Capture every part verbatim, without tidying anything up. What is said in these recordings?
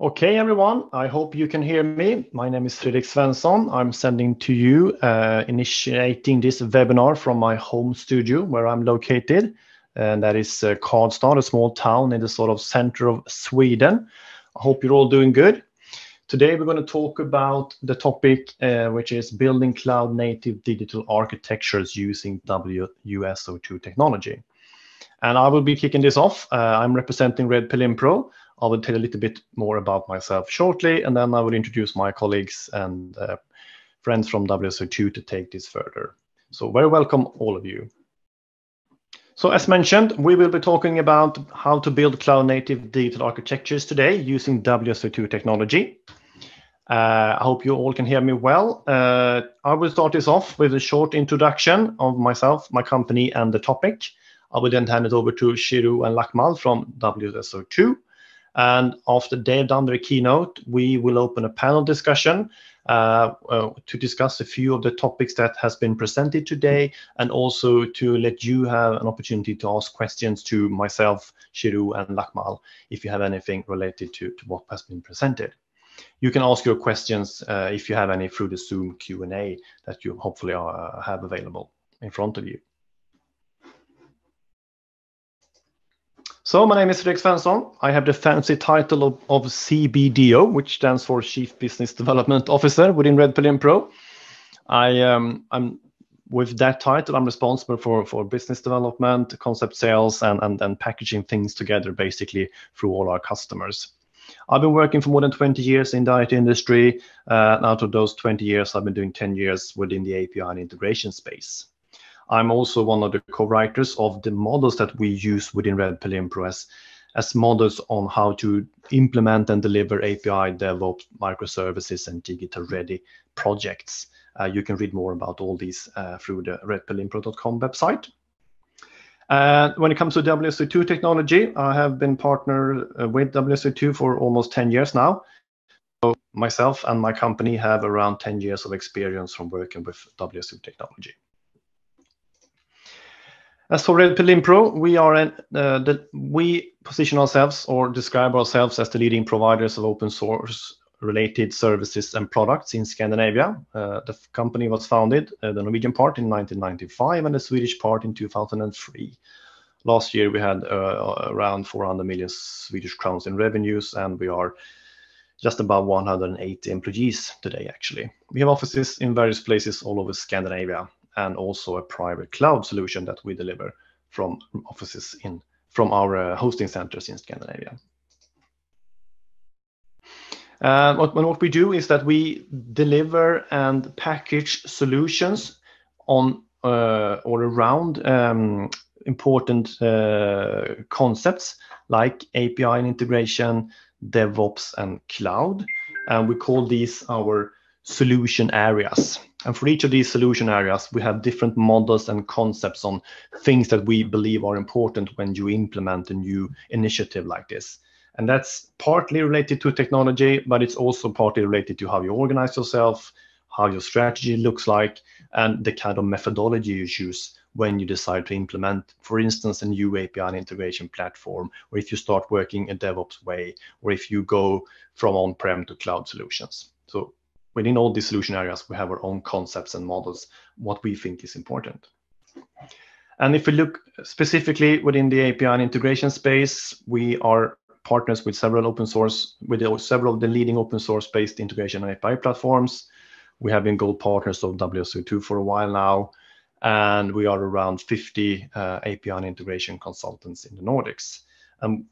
Okay, everyone, I hope you can hear me. My name is Fredrik Svensson. I'm sending to you, uh, initiating this webinar from my home studio where I'm located. And that is uh, Karlstad, a small town in the sort of center of Sweden. I hope you're all doing good. Today, we're going to talk about the topic, uh, which is building cloud-native digital architectures using W S O two technology. And I will be kicking this off. Uh, I'm representing Redpill Linpro. I will tell you a little bit more about myself shortly, and then I will introduce my colleagues and uh, friends from W S O two to take this further. So very welcome, all of you. So as mentioned, we will be talking about how to build cloud-native digital architectures today using W S O two technology. Uh, I hope you all can hear me well. Uh, I will start this off with a short introduction of myself, my company, and the topic. I will then hand it over to Shiru and Lakmal from W S O two. And after they've done their keynote, we will open a panel discussion uh, uh, to discuss a few of the topics that has been presented today, and also to let you have an opportunity to ask questions to myself, Shiru, and Lakmal if you have anything related to, to what has been presented. You can ask your questions uh, if you have any through the Zoom Q and A that you hopefully uh, have available in front of you. So my name is Fredrik Svensson. I have the fancy title of, of C B D O, which stands for Chief Business Development Officer within Redpill Linpro. I, um, I'm, with that title, I'm responsible for, for business development, concept sales, and, and, and packaging things together basically through all our customers. I've been working for more than twenty years in the I T industry. Uh, out of those twenty years, I've been doing ten years within the A P I and integration space. I'm also one of the co-writers of the models that we use within Redpill Linpro as, as models on how to implement and deliver A P I, DevOps, microservices, and digital-ready projects. Uh, you can read more about all these uh, through the redpill linpro dot com website. Uh, when it comes to W S O two technology, I have been partnered with W S O two for almost ten years now. So myself and my company have around ten years of experience from working with W S O two technology. As for Redpill Linpro, we are an, uh, the, we position ourselves or describe ourselves as the leading providers of open source related services and products in Scandinavia. Uh, the company was founded, uh, the Norwegian part in nineteen ninety-five and the Swedish part in two thousand three. Last year we had uh, around four hundred million Swedish crowns in revenues, and we are just about one hundred eighty employees today actually. We have offices in various places all over Scandinavia, and also a private cloud solution that we deliver from offices in, from our uh, hosting centers in Scandinavia. Uh, what, what we do is that we deliver and package solutions on uh, or around um, important uh, concepts like A P I and integration, DevOps, and cloud. And we call these our solution areas. And for each of these solution areas, we have different models and concepts on things that we believe are important when you implement a new initiative like this. And that's partly related to technology, but it's also partly related to how you organize yourself, how your strategy looks like, and the kind of methodology you choose when you decide to implement, for instance, a new A P I and integration platform, or if you start working a DevOps way, or if you go from on-prem to cloud solutions. So within all these solution areas, we have our own concepts and models, what we think is important. And if we look specifically within the A P I and integration space, we are partners with several open source, with several of the leading open source-based integration and A P I platforms. We have been gold partners of W S O two for a while now, and we are around fifty uh, A P I and integration consultants in the Nordics. Um,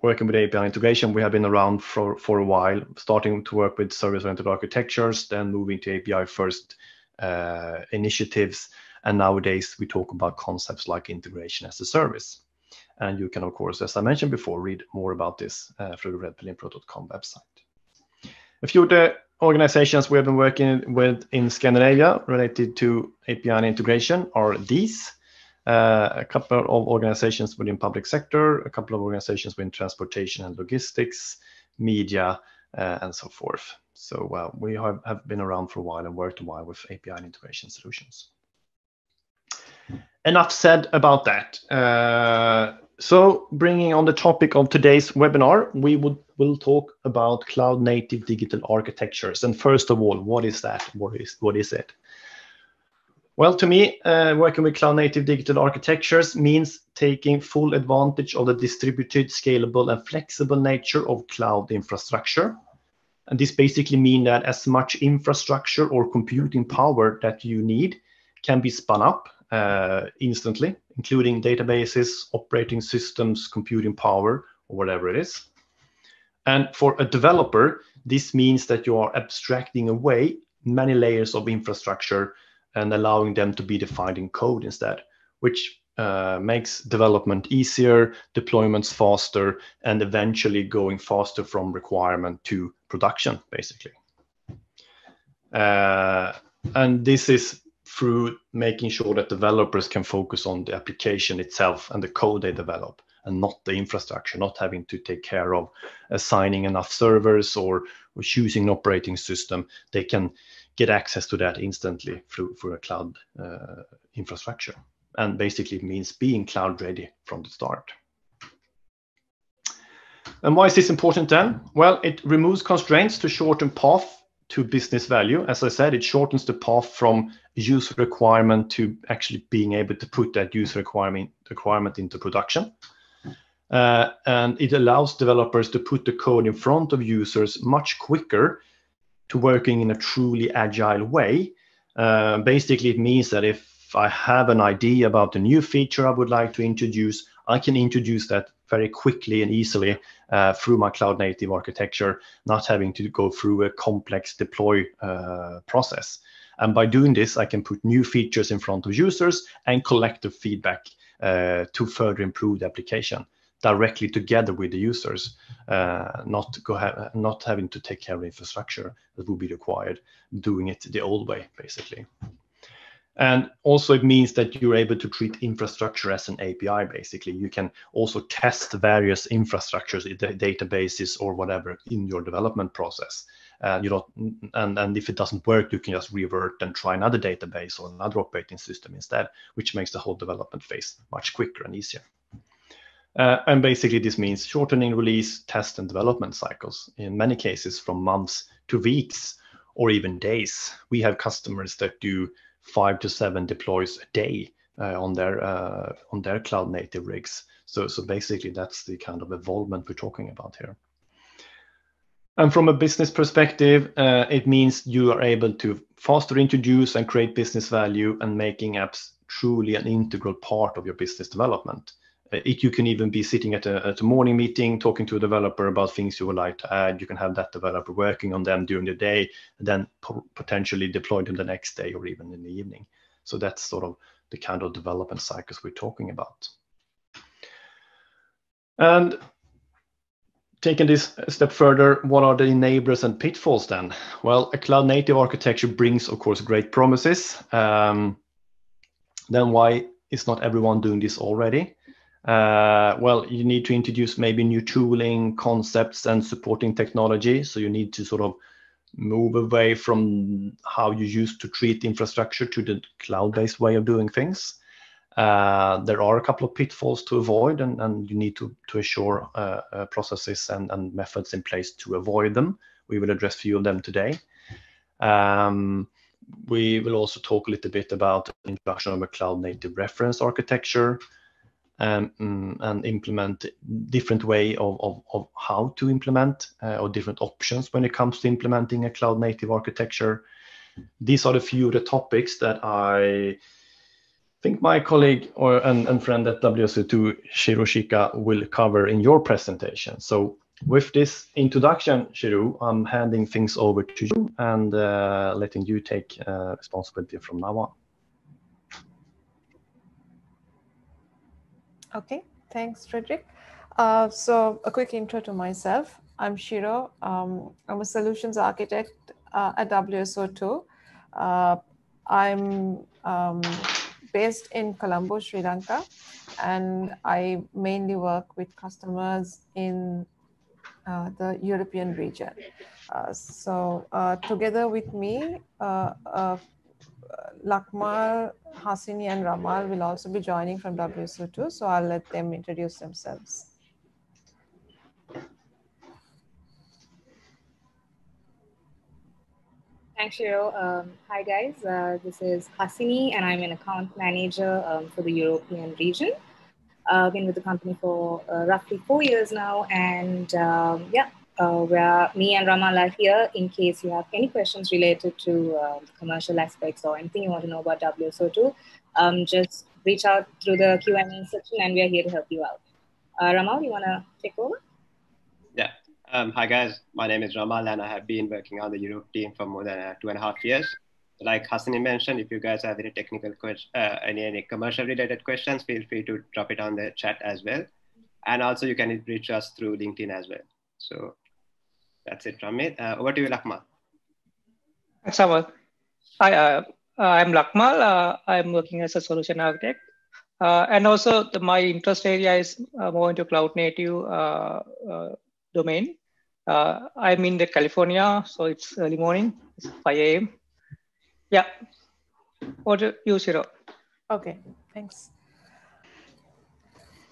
Working with A P I integration, we have been around for, for a while, starting to work with service-oriented architectures, then moving to A P I-first uh, initiatives. And nowadays, we talk about concepts like integration as a service. And you can, of course, as I mentioned before, read more about this uh, through the redpill linpro dot com website. A few of the organizations we have been working with in Scandinavia related to A P I and integration are these. Uh, a couple of organizations within public sector, a couple of organizations within transportation and logistics, media, uh, and so forth. So uh, we have, have been around for a while and worked a while with A P I and integration solutions. Enough said about that. Uh, so bringing on the topic of today's webinar, we would we'll talk about cloud-native digital architectures. And first of all, what is that? What is, what is it? Well, to me, uh, working with cloud-native digital architectures means taking full advantage of the distributed, scalable, and flexible nature of cloud infrastructure. And this basically means that as much infrastructure or computing power that you need can be spun up uh, instantly, including databases, operating systems, computing power, or whatever it is. And for a developer, this means that you are abstracting away many layers of infrastructure and allowing them to be defined in code instead, which uh, makes development easier, deployments faster, and eventually going faster from requirement to production, basically. Uh, and this is through making sure that developers can focus on the application itself and the code they develop, and not the infrastructure, not having to take care of assigning enough servers or, or choosing an operating system. They can get access to that instantly through, through a cloud uh, infrastructure. And basically it means being cloud ready from the start. And why is this important then? Well, it removes constraints to shorten path to business value. As I said, it shortens the path from user requirement to actually being able to put that user requirement, requirement into production. Uh, and it allows developers to put the code in front of users much quicker to working in a truly agile way. Uh, basically, it means that if I have an idea about a new feature I would like to introduce, I can introduce that very quickly and easily uh, through my cloud-native architecture, not having to go through a complex deploy uh, process. And by doing this, I can put new features in front of users and collect the feedback uh, to further improve the application directly together with the users, uh, not go ha not having to take care of infrastructure that would be required, doing it the old way, basically. And also it means that you're able to treat infrastructure as an A P I, basically. You can also test various infrastructures, databases or whatever in your development process. Uh, you don't, and, and if it doesn't work, you can just revert and try another database or another operating system instead, which makes the whole development phase much quicker and easier. Uh, and basically this means shortening release, test and development cycles, in many cases from months to weeks or even days. We have customers that do five to seven deploys a day uh, on their uh, on their cloud native rigs. So, so basically that's the kind of evolvement we're talking about here. And from a business perspective, uh, it means you are able to faster introduce and create business value and making apps truly an integral part of your business development. It, you can even be sitting at a, at a morning meeting talking to a developer about things you would like to add. You can have that developer working on them during the day, and then po potentially deploy them the next day or even in the evening. So that's sort of the kind of development cycles we're talking about. And taking this a step further, what are the enablers and pitfalls then? Well, a cloud-native architecture brings, of course, great promises. Um, then why is not everyone doing this already? Uh, well, you need to introduce maybe new tooling, concepts, and supporting technology. So you need to sort of move away from how you used to treat infrastructure to the cloud-based way of doing things. Uh, there are a couple of pitfalls to avoid, and, and you need to, to assure uh, uh, processes and, and methods in place to avoid them. We will address a few of them today. Um, we will also talk a little bit about the introduction of a cloud-native reference architecture, Um, and implement different way of, of, of how to implement uh, or different options when it comes to implementing a cloud-native architecture. These are a few of the topics that I think my colleague or and, and friend at W S O two, Shiroshika, will cover in your presentation. So with this introduction, Shiro, I'm handing things over to you and uh, letting you take uh, responsibility from now on. Okay, thanks, Fredrik. Uh, so a quick intro to myself. I'm Shiro. Um, I'm a solutions architect uh, at W S O two. Uh, I'm um, based in Colombo, Sri Lanka, and I mainly work with customers in uh, the European region. Uh, so uh, together with me, uh, uh, Lakmal, Hasini, and Ramal will also be joining from W S O two, so I'll let them introduce themselves. Thanks, Shiro. Um, hi, guys. Uh, this is Hasini, and I'm an account manager um, for the European region. Uh, I've been with the company for uh, roughly four years now, and um, yeah, uh, where me and Ramal are here in case you have any questions related to uh, commercial aspects or anything you want to know about W S O two. Um, just reach out through the Q and A section, and we are here to help you out. Uh, Ramal, you want to take over? Yeah. Um, hi, guys. My name is Ramal, and I have been working on the Europe team for more than uh, two and a half years. Like Hasini mentioned, if you guys have any technical questions, uh, any, any commercial-related questions, feel free to drop it on the chat as well. And also, you can reach us through LinkedIn as well. So that's it from me. Uh, over to you, Lakmal. Thanks, Amal. Hi, uh, I'm Lakmal. Uh, I'm working as a solution architect. Uh, and also, the, my interest area is uh, more into cloud-native uh, uh, domain. Uh, I'm in the California, so it's early morning, it's five A M Yeah, what do you, Shiro? Okay, thanks.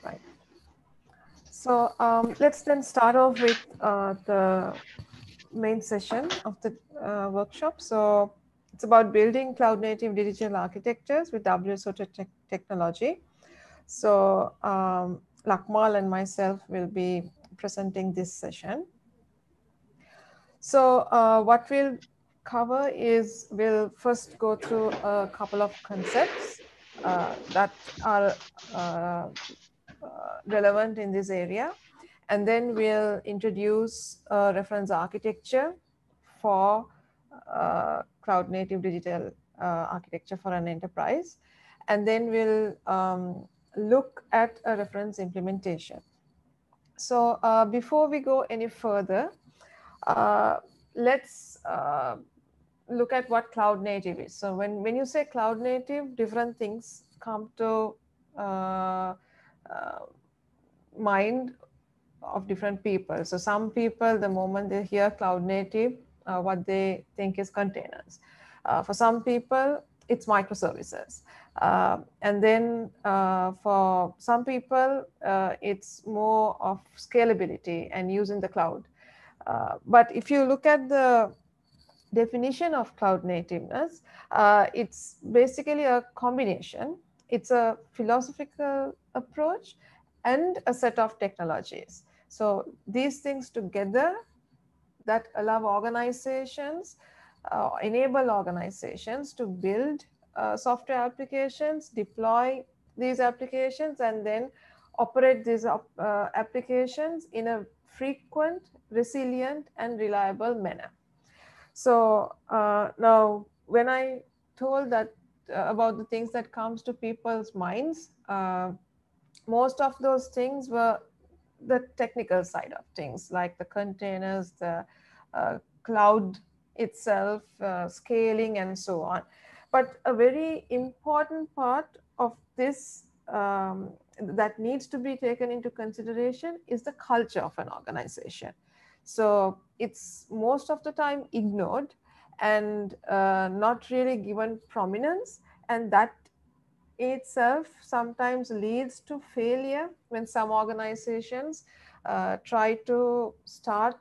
Right. So um, let's then start off with uh, the main session of the uh, workshop. So it's about building cloud-native digital architectures with W S O two te technology. So um, Lakmal and myself will be presenting this session. So uh, what we'll cover is we'll first go through a couple of concepts uh, that are uh, uh, relevant in this area. And then we'll introduce a reference architecture for uh, cloud-native digital uh, architecture for an enterprise. And then we'll um, look at a reference implementation. So uh, before we go any further, uh, let's uh, look at what cloud native is. So when, when you say cloud native, different things come to uh, uh, mind of different people. So some people, the moment they hear cloud native, uh, what they think is containers. Uh, for some people, it's microservices. Uh, and then uh, for some people, uh, it's more of scalability and using the cloud. Uh, but if you look at the definition of cloud nativeness, uh, it's basically a combination. It's a philosophical approach and a set of technologies. So these things together that allow organizations, uh, enable organizations to build uh, software applications, deploy these applications, and then operate these uh, applications in a frequent, resilient, and reliable manner. So uh, now, when I told that uh, about the things that comes to people's minds, uh, most of those things were the technical side of things, like the containers, the uh, cloud itself, uh, scaling, and so on. But a very important part of this um, that needs to be taken into consideration is the culture of an organization. So it's most of the time ignored and uh, not really given prominence. And that itself sometimes leads to failure when some organizations uh, try to start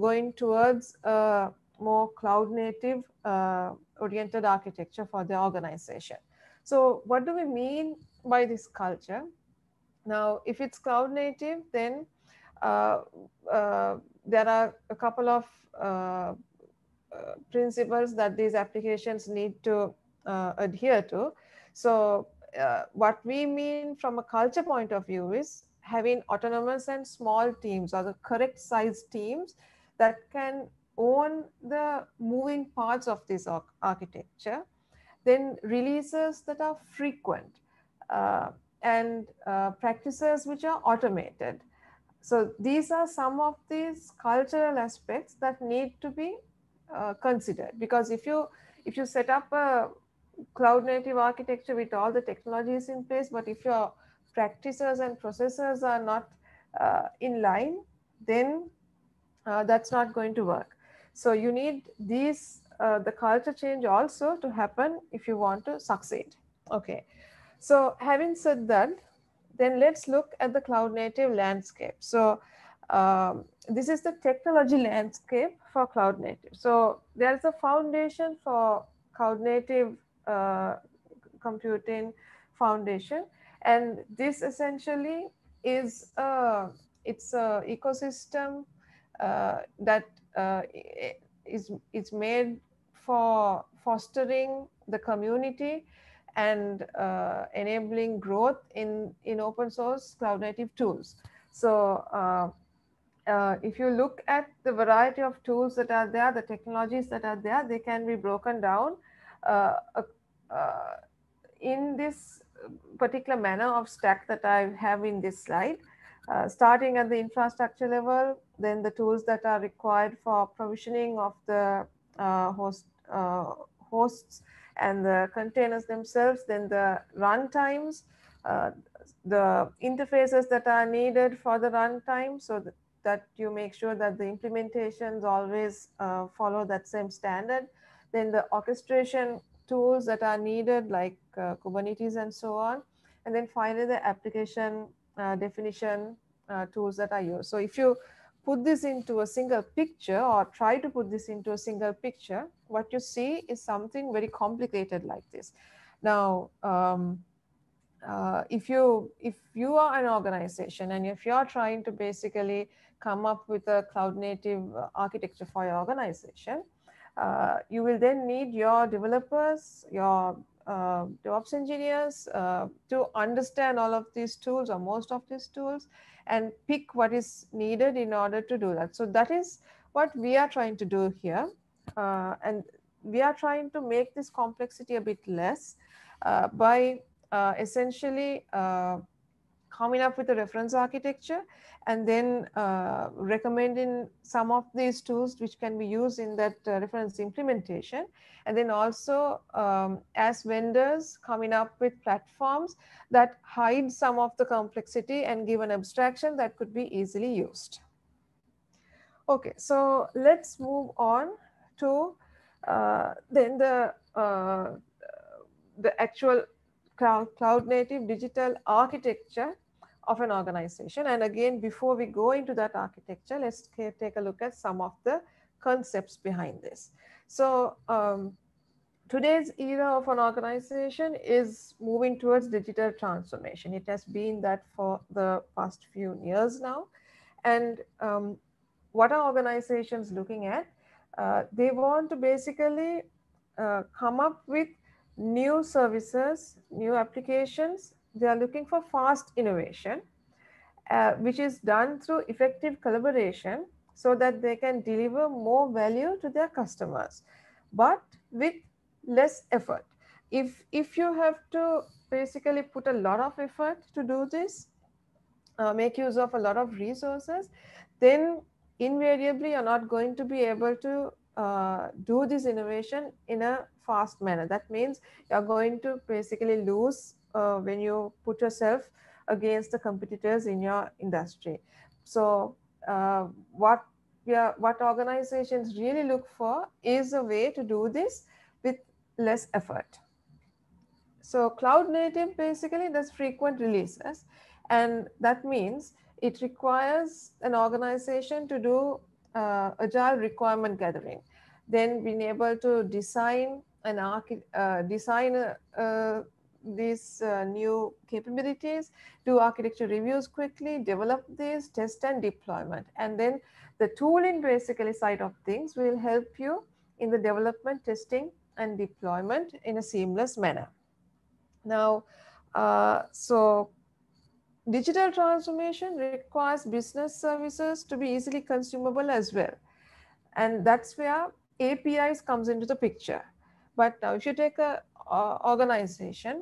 going towards a more cloud native uh, oriented architecture for the organization. So what do we mean by this culture? Now, if it's cloud native, then uh, uh, there are a couple of uh, uh, principles that these applications need to uh, adhere to. So uh, what we mean from a culture point of view is having autonomous and small teams, or the correct size teams that can own the moving parts of this architecture, then releases that are frequent. Uh, and uh, practices which are automated. So these are some of these cultural aspects that need to be uh, considered, because if you if you set up a cloud native architecture with all the technologies in place, but if your practices and processes are not uh, in line, then uh, that's not going to work. So you need these uh, the culture change also to happen if you want to succeed. Okay. So having said that, then let's look at the cloud native landscape. So Um, this is the technology landscape for cloud native. So there is a foundation for cloud native uh, computing foundation, and this essentially is a, it's a ecosystem uh, that uh, is it's made for fostering the community and uh, enabling growth in in open source cloud native tools. So uh, Uh, if you look at the variety of tools that are there, the technologies that are there, they can be broken down uh, uh, in this particular manner of stack that I have in this slide, uh, starting at the infrastructure level, then the tools that are required for provisioning of the uh, host, uh, hosts and the containers themselves, then the runtimes, uh, the interfaces that are needed for the runtime, so the, that you make sure that the implementations always uh, follow that same standard. Then the orchestration tools that are needed, like uh, Kubernetes and so on. And then finally, the application uh, definition uh, tools that are used. So if you put this into a single picture, or try to put this into a single picture, what you see is something very complicated like this. Now, um, uh, if you if you are an organization and if you are trying to basically come up with a cloud native architecture for your organization, uh, you will then need your developers, your uh, DevOps engineers uh, to understand all of these tools or most of these tools and pick what is needed in order to do that. So that is what we are trying to do here. Uh, and we are trying to make this complexity a bit less uh, by uh, essentially uh, coming up with a reference architecture and then uh, recommending some of these tools which can be used in that uh, reference implementation. And then also um, as vendors coming up with platforms that hide some of the complexity and give an abstraction that could be easily used. Okay, so let's move on to uh, then the, uh, the actual Cloud, cloud native digital architecture of an organization. And again, before we go into that architecture, let's take a look at some of the concepts behind this. So um, today's era of an organization is moving towards digital transformation. It has been that for the past few years now. And um, what are organizations looking at? Uh, they want to basically uh, come up with new services, new applications. They are looking for fast innovation, uh, which is done through effective collaboration so that they can deliver more value to their customers, but with less effort. If, if you have to basically put a lot of effort to do this, uh, make use of a lot of resources, then invariably you're not going to be able to Uh, do this innovation in a fast manner. That means you're going to basically lose uh, when you put yourself against the competitors in your industry. So uh, what we are, what organizations really look for is a way to do this with less effort. So cloud native basically does frequent releases, and that means it requires an organization to do Uh, agile requirement gathering, then being able to design and uh, design uh, uh, these uh, new capabilities, do architecture reviews quickly, develop these, test and deployment. And then the tooling basically side of things will help you in the development, testing and deployment in a seamless manner. Now, uh, so digital transformation requires business services to be easily consumable as well. And that's where A P Is comes into the picture. But now if you take a uh, organization,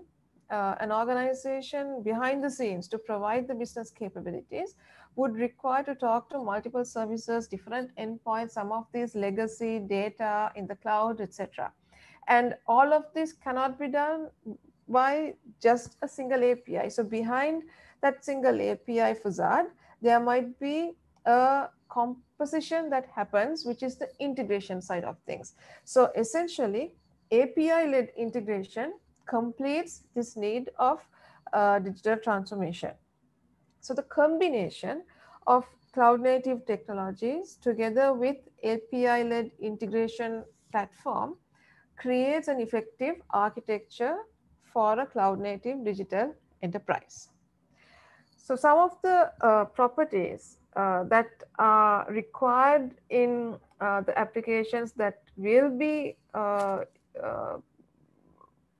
uh, an organization behind the scenes to provide the business capabilities would require to talk to multiple services, different endpoints, some of these legacy data in the cloud, et cetera. And all of this cannot be done by just a single A P I. So behind that single A P I facade, there might be a composition that happens, which is the integration side of things. So essentially, A P I-led integration completes this need of uh, digital transformation. So the combination of cloud-native technologies together with A P I-led integration platform creates an effective architecture for a cloud-native digital enterprise. So some of the uh, properties uh, that are required in uh, the applications that will be uh, uh,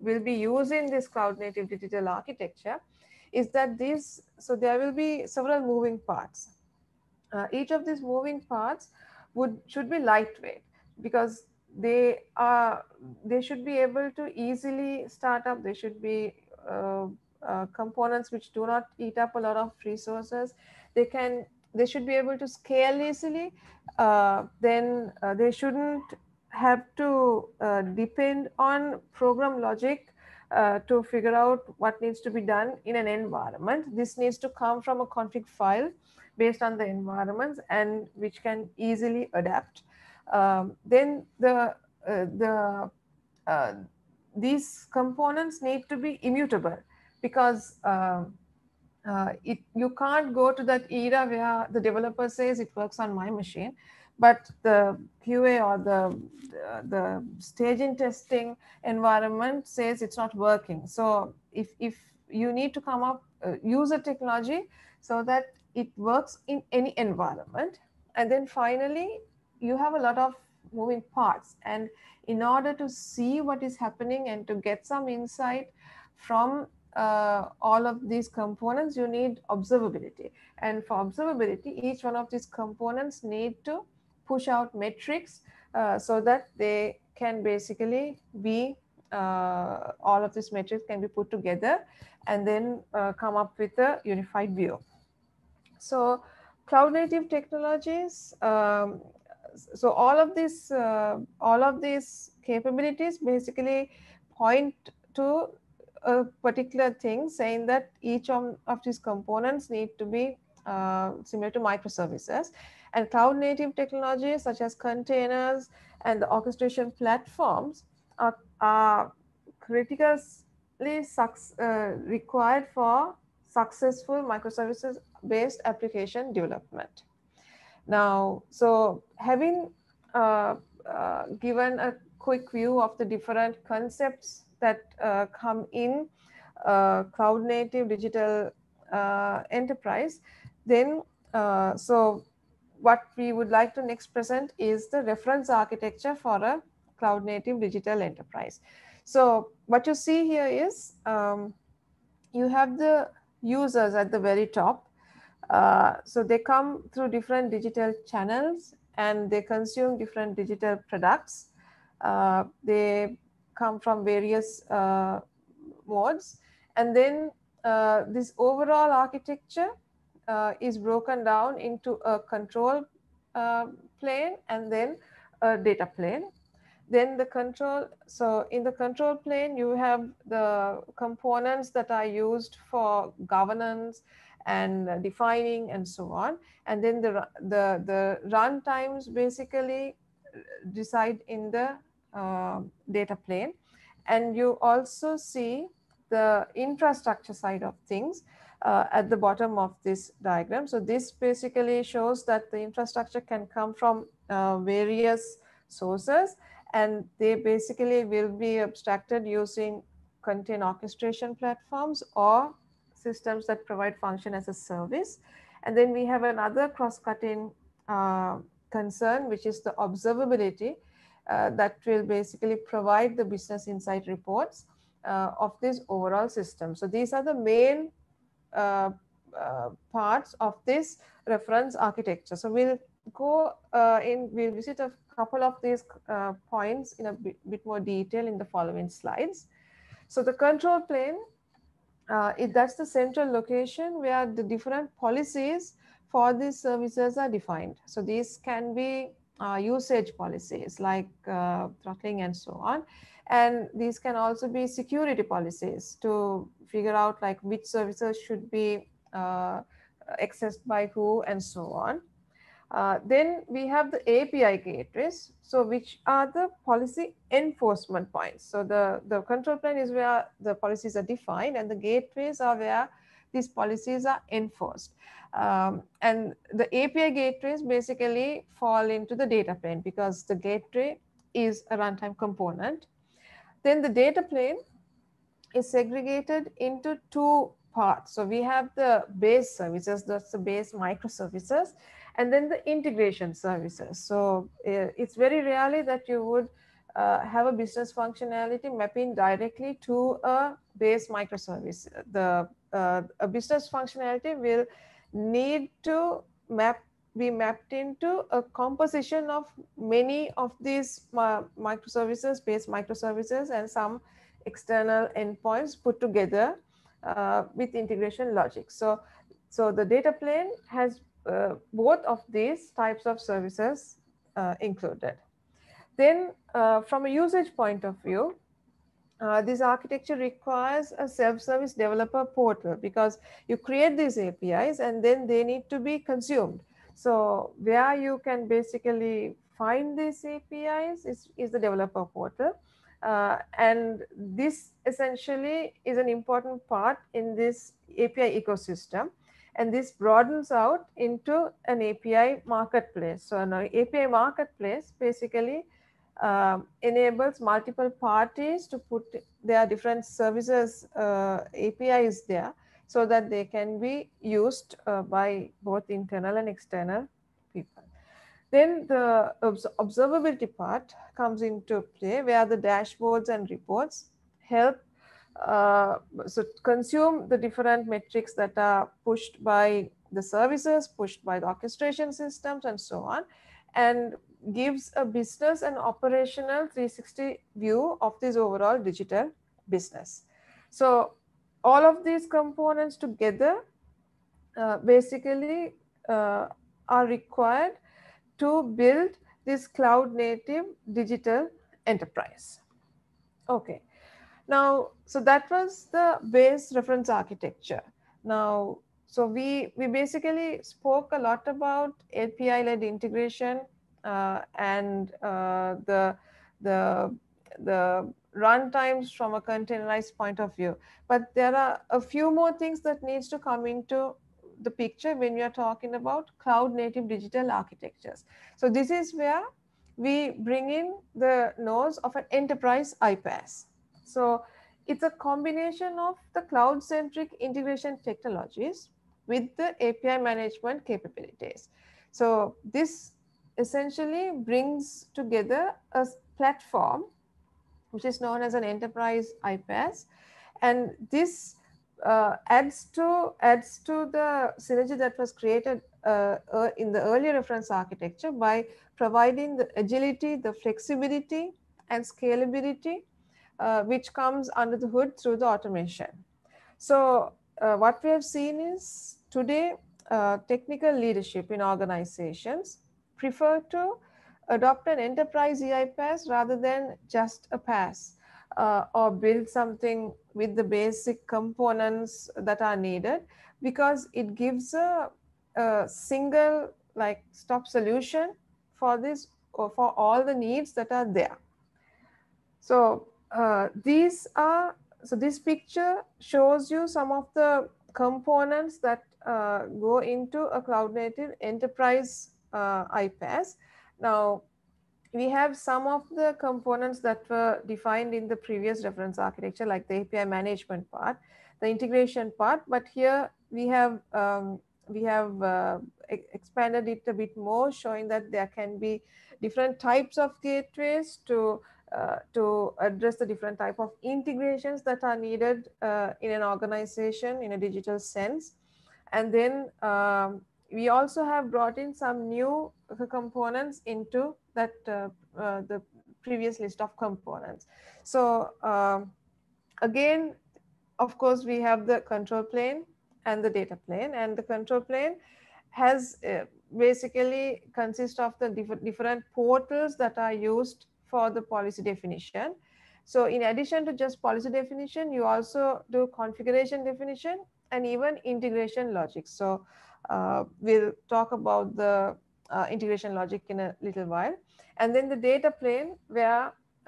will be using this cloud-native digital architecture is that these, so there will be several moving parts. Uh, each of these moving parts would should be lightweight because they are they should be able to easily start up. They should be uh, uh, components which do not eat up a lot of resources. They can they should be able to scale easily. Uh, then uh, they shouldn't have to uh, depend on program logic uh, to figure out what needs to be done in an environment. This needs to come from a config file based on the environments and which can easily adapt. Um, then the, uh, the, uh, these components need to be immutable because uh, uh, it, you can't go to that era where the developer says it works on my machine, but the Q A or the, the, the staging testing environment says it's not working. So if, if you need to come up, uh, use a technology so that it works in any environment. And then finally, you have a lot of moving parts. And in order to see what is happening and to get some insight from uh, all of these components, you need observability. And for observability, each one of these components need to push out metrics uh, so that they can basically be, uh, all of these metrics can be put together and then uh, come up with a unified view. So cloud-native technologies, um, so all of these uh, all of these capabilities basically point to a particular thing, saying that each of, of these components need to be uh, similar to microservices. And cloud-native technologies such as containers and the orchestration platforms are, are critically uh, required for successful microservices based application development. Now, so having uh, uh, given a quick view of the different concepts that uh, come in uh, cloud native digital uh, enterprise, then uh, so what we would like to next present is the reference architecture for a cloud native digital enterprise. So what you see here is um, you have the users at the very top. Uh, so they come through different digital channels and they consume different digital products. Uh, they come from various uh, modes. And then uh, this overall architecture uh, is broken down into a control uh, plane and then a data plane. Then the control, so in the control plane, you have the components that are used for governance and defining and so on. And then the, the, the run times basically reside in the uh, data plane. And you also see the infrastructure side of things uh, at the bottom of this diagram. So this basically shows that the infrastructure can come from uh, various sources, and they basically will be abstracted using container orchestration platforms or systems that provide function as a service. And then we have another cross-cutting uh, concern, which is the observability uh, that will basically provide the business insight reports uh, of this overall system. So these are the main uh, uh, parts of this reference architecture. So we'll go uh, in, we'll visit a couple of these uh, points in a bit, bit more detail in the following slides. So the control plane, Uh, it, that's the central location where the different policies for these services are defined. So these can be uh, usage policies like uh, throttling and so on. And these can also be security policies to figure out like which services should be uh, accessed by who and so on. Uh, then we have the A P I gateways, so which are the policy enforcement points. So the, the control plane is where the policies are defined and the gateways are where these policies are enforced. Um, and the A P I gateways basically fall into the data plane because the gateway is a runtime component. Then the data plane is segregated into two parts. So we have the base services, that's the base microservices, and then the integration services. So it's very rarely that you would uh, have a business functionality mapping directly to a base microservice. The uh, a business functionality will need to map be mapped into a composition of many of these microservices, base microservices, and some external endpoints put together uh, with integration logic. So, so the data plane has uh, both of these types of services uh, included. Then uh, from a usage point of view, Uh, this architecture requires a self-service developer portal because you create these A P Is and then they need to be consumed. So where you can basically find these A P Is is, is the developer portal. Uh, and this essentially is an important part in this A P I ecosystem. And this broadens out into an A P I marketplace. So an A P I marketplace basically Um, enables multiple parties to put their different services uh, A P Is there so that they can be used uh, by both internal and external people. Then the obs observability part comes into play, where the dashboards and reports help uh, so consume the different metrics that are pushed by the services, pushed by the orchestration systems, and so on, and gives a business and operational three sixty view of this overall digital business. So all of these components together uh, basically uh, are required to build this cloud-native digital enterprise. Okay, now, so that was the base reference architecture. Now, so we, we basically spoke a lot about A P I-led integration, Uh, and uh, the, the, the run times from a containerized point of view. But there are a few more things that needs to come into the picture when you're talking about cloud-native digital architectures. So this is where we bring in the nose of an enterprise I PaaS. So it's a combination of the cloud-centric integration technologies with the A P I management capabilities. So this essentially brings together a platform which is known as an enterprise I PaaS, and this uh, adds to adds to the synergy that was created uh, uh, in the earlier reference architecture by providing the agility, the flexibility, and scalability uh, which comes under the hood through the automation. So uh, what we have seen is today uh, technical leadership in organizations prefer to adopt an enterprise I PaaS rather than just a PaaS, uh, or build something with the basic components that are needed, because it gives a, a single like stop solution for this or for all the needs that are there. So uh, these are, so this picture shows you some of the components that uh, go into a cloud-native enterprise Uh, I PaaS. Now, we have some of the components that were defined in the previous reference architecture, like the A P I management part, the integration part, but here we have um, we have uh, e- expanded it a bit more, showing that there can be different types of gateways to uh, to address the different type of integrations that are needed uh, in an organization in a digital sense. And then um, we also have brought in some new components into that uh, uh, the previous list of components. So uh, again, of course, we have the control plane and the data plane, and the control plane has uh, basically consists of the diff different portals that are used for the policy definition. So in addition to just policy definition, you also do configuration definition and even integration logic. So Uh, we'll talk about the uh, integration logic in a little while. And then the data plane, where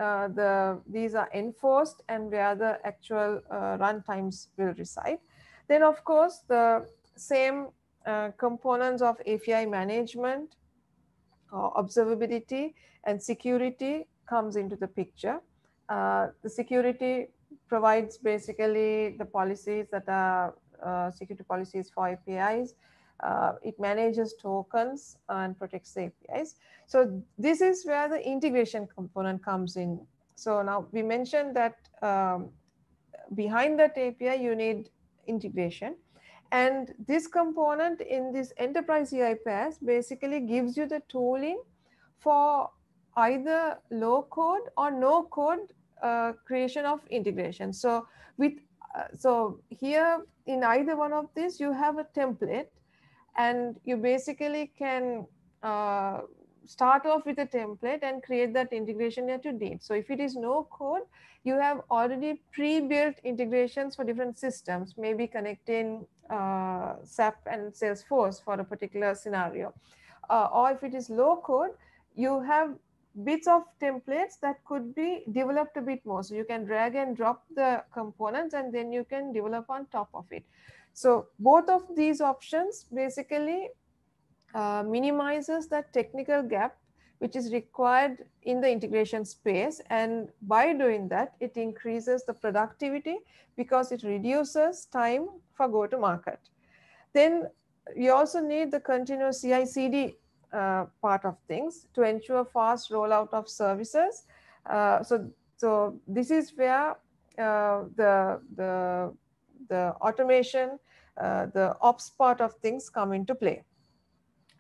uh, the, these are enforced and where the actual uh, runtimes will reside. Then of course, the same uh, components of A P I management, uh, observability and security comes into the picture. Uh, the security provides basically the policies that are uh, security policies for A P Is. Uh, it manages tokens and protects A P Is. So this is where the integration component comes in. So now we mentioned that um, behind that A P I, you need integration. And this component in this enterprise E I pass basically gives you the tooling for either low code or no code uh, creation of integration. So, with, uh, so here in either one of these, you have a template. And you basically can uh, start off with a template and create that integration that you need. So if it is no code, you have already pre-built integrations for different systems, maybe connecting uh, S A P and Salesforce for a particular scenario. Uh, or if it is low code, you have bits of templates that could be developed a bit more. So you can drag and drop the components and then you can develop on top of it. So both of these options basically uh, minimizes that technical gap which is required in the integration space. And by doing that, it increases the productivity because it reduces time for go-to-market. Then you also need the continuous C I C D uh, part of things to ensure fast rollout of services. Uh, so, so this is where uh, the, the the automation, uh, the ops part of things come into play.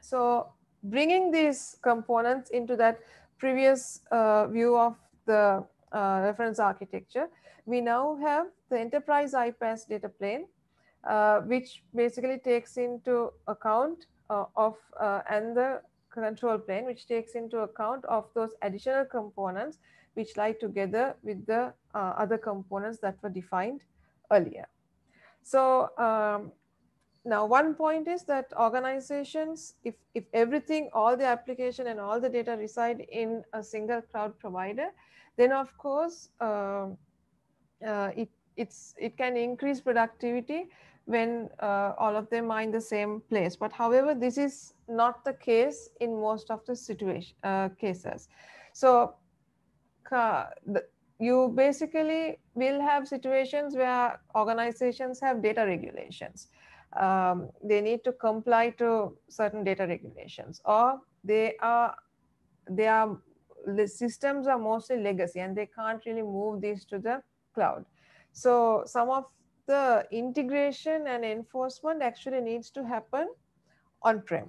So bringing these components into that previous uh, view of the uh, reference architecture, we now have the enterprise I PaaS data plane, uh, which basically takes into account uh, of, uh, and the control plane, which takes into account of those additional components, which lie together with the uh, other components that were defined earlier. So um, now one point is that organizations, if, if everything, all the application and all the data reside in a single cloud provider, then of course uh, uh, it, it's, it can increase productivity when uh, all of them are in the same place. But however, this is not the case in most of the situation uh, cases. So uh, the, you basically will have situations where organizations have data regulations. Um, they need to comply to certain data regulations, or they are, they are, the systems are mostly legacy and they can't really move these to the cloud. So some of the integration and enforcement actually needs to happen on-prem.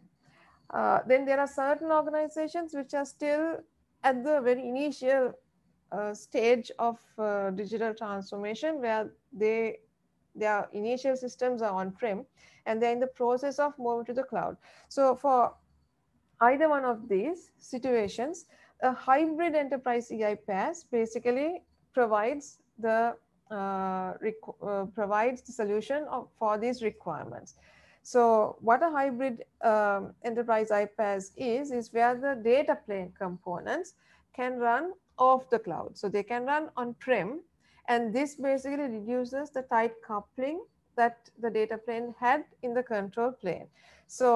Uh, then there are certain organizations which are still at the very initial Uh, stage of uh, digital transformation, where they their initial systems are on-prem and they're in the process of moving to the cloud. So for either one of these situations, a hybrid enterprise E I pass basically provides the uh, uh, provides the solution of, for these requirements. So what a hybrid um, enterprise I PaaS is, is where the data plane components can run of the cloud. So they can run on-prem, and this basically reduces the tight coupling that the data plane had in the control plane. So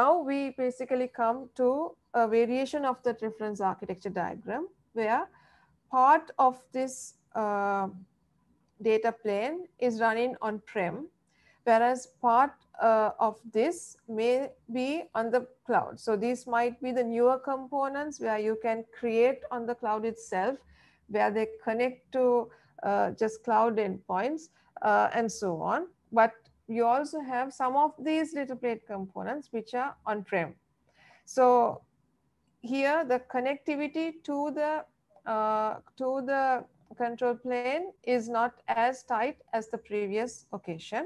now we basically come to a variation of the reference architecture diagram, where part of this uh, data plane is running on-prem, whereas part uh, of this may be on the cloud. So these might be the newer components where you can create on the cloud itself, where they connect to uh, just cloud endpoints uh, and so on. But you also have some of these data plane components which are on-prem. So here the connectivity to the, uh, to the control plane is not as tight as the previous occasion.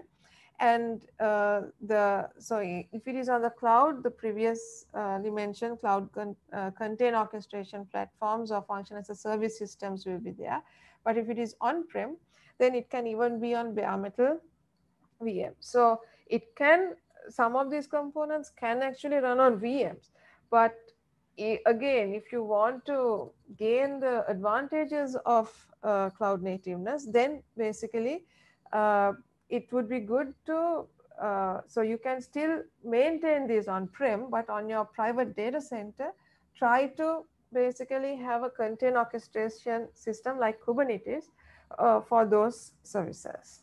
And uh, the so if it is on the cloud, the previous uh, dimension cloud con uh, container orchestration platforms or function as a service systems will be there. But if it is on-prem, then it can even be on bare metal V M. So it can, some of these components can actually run on V Ms. But again, if you want to gain the advantages of uh, cloud nativeness, then basically, uh, it would be good to, uh, so you can still maintain these on-prem, but on your private data center, try to basically have a container orchestration system like Kubernetes uh, for those services.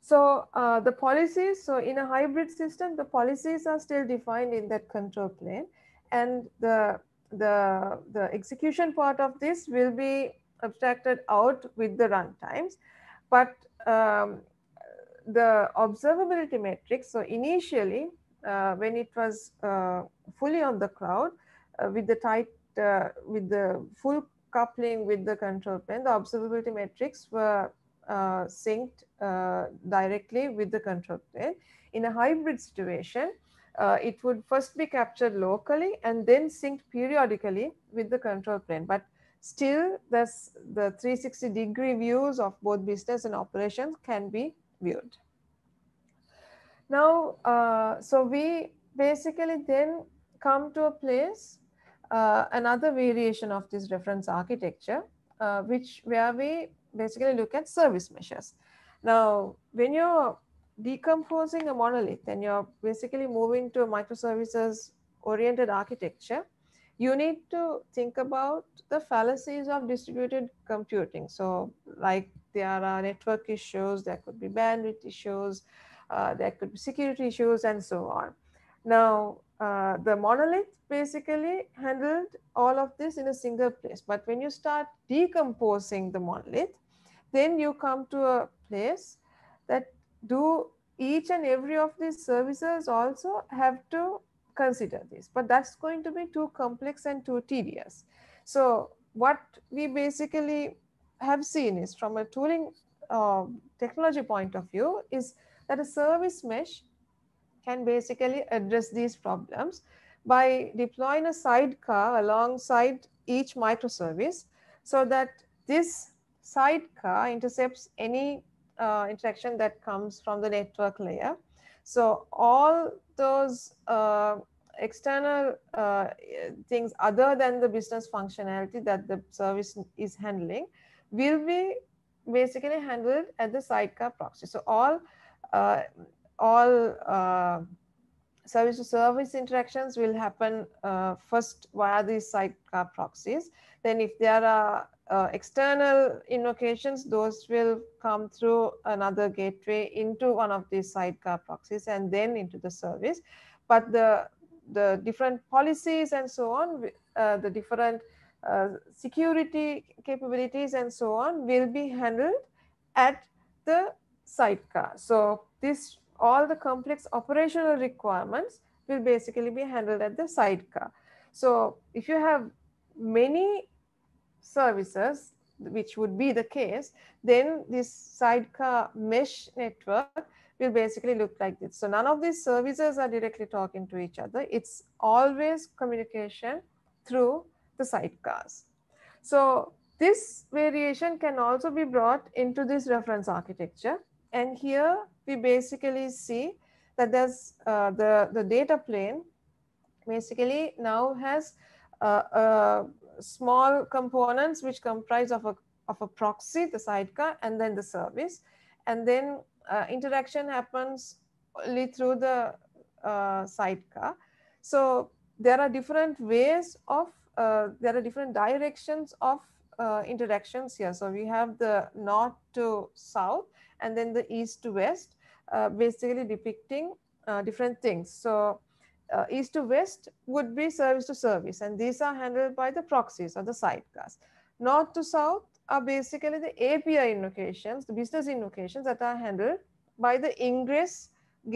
So uh, the policies, so in a hybrid system, the policies are still defined in that control plane, and the, the, the execution part of this will be abstracted out with the runtimes. But um, the observability metrics, so initially, uh, when it was uh, fully on the cloud, uh, with the tight, uh, with the full coupling with the control plane, the observability metrics were uh, synced uh, directly with the control plane. In a hybrid situation, uh, it would first be captured locally and then synced periodically with the control plane. But still, this, the three sixty degree views of both business and operations can be viewed. Now, uh, so we basically then come to a place, uh, another variation of this reference architecture, uh, which where we basically look at service meshes. Now, when you're decomposing a monolith and you're basically moving to a microservices-oriented architecture, you need to think about the fallacies of distributed computing. So like there are network issues, there could be bandwidth issues, uh, there could be security issues, and so on. Now, uh, the monolith basically handled all of this in a single place. But when you start decomposing the monolith, then you come to a place that do each and every of these services also have to consider this, but that's going to be too complex and too tedious. So what we basically have seen is, from a tooling uh, technology point of view, is that a service mesh can basically address these problems by deploying a sidecar alongside each microservice, so that this sidecar intercepts any uh, interaction that comes from the network layer. So all those uh, external uh, things other than the business functionality that the service is handling will be basically handled at the sidecar proxy. So all uh, all uh, service to service interactions will happen uh, first via these sidecar proxies. Then if there are Uh, external invocations, those will come through another gateway into one of these sidecar proxies and then into the service. But the, the different policies and so on, uh, the different uh, security capabilities and so on will be handled at the sidecar. So this, all the complex operational requirements will basically be handled at the sidecar. So if you have many services, which would be the case, then this sidecar mesh network will basically look like this. So none of these services are directly talking to each other. It's always communication through the sidecars. So this variation can also be brought into this reference architecture. And here we basically see that there's uh, the, the data plane basically now has a uh, uh, small components which comprise of a, of a proxy, the sidecar, and then the service. And then uh, interaction happens only through the uh, sidecar. So there are different ways of, uh, there are different directions of uh, interactions here. So we have the north to south, and then the east to west, uh, basically depicting uh, different things. So Uh, east to west would be service to service, and these are handled by the proxies or the sidecars. North to south are basically the A P I invocations, the business invocations that are handled by the ingress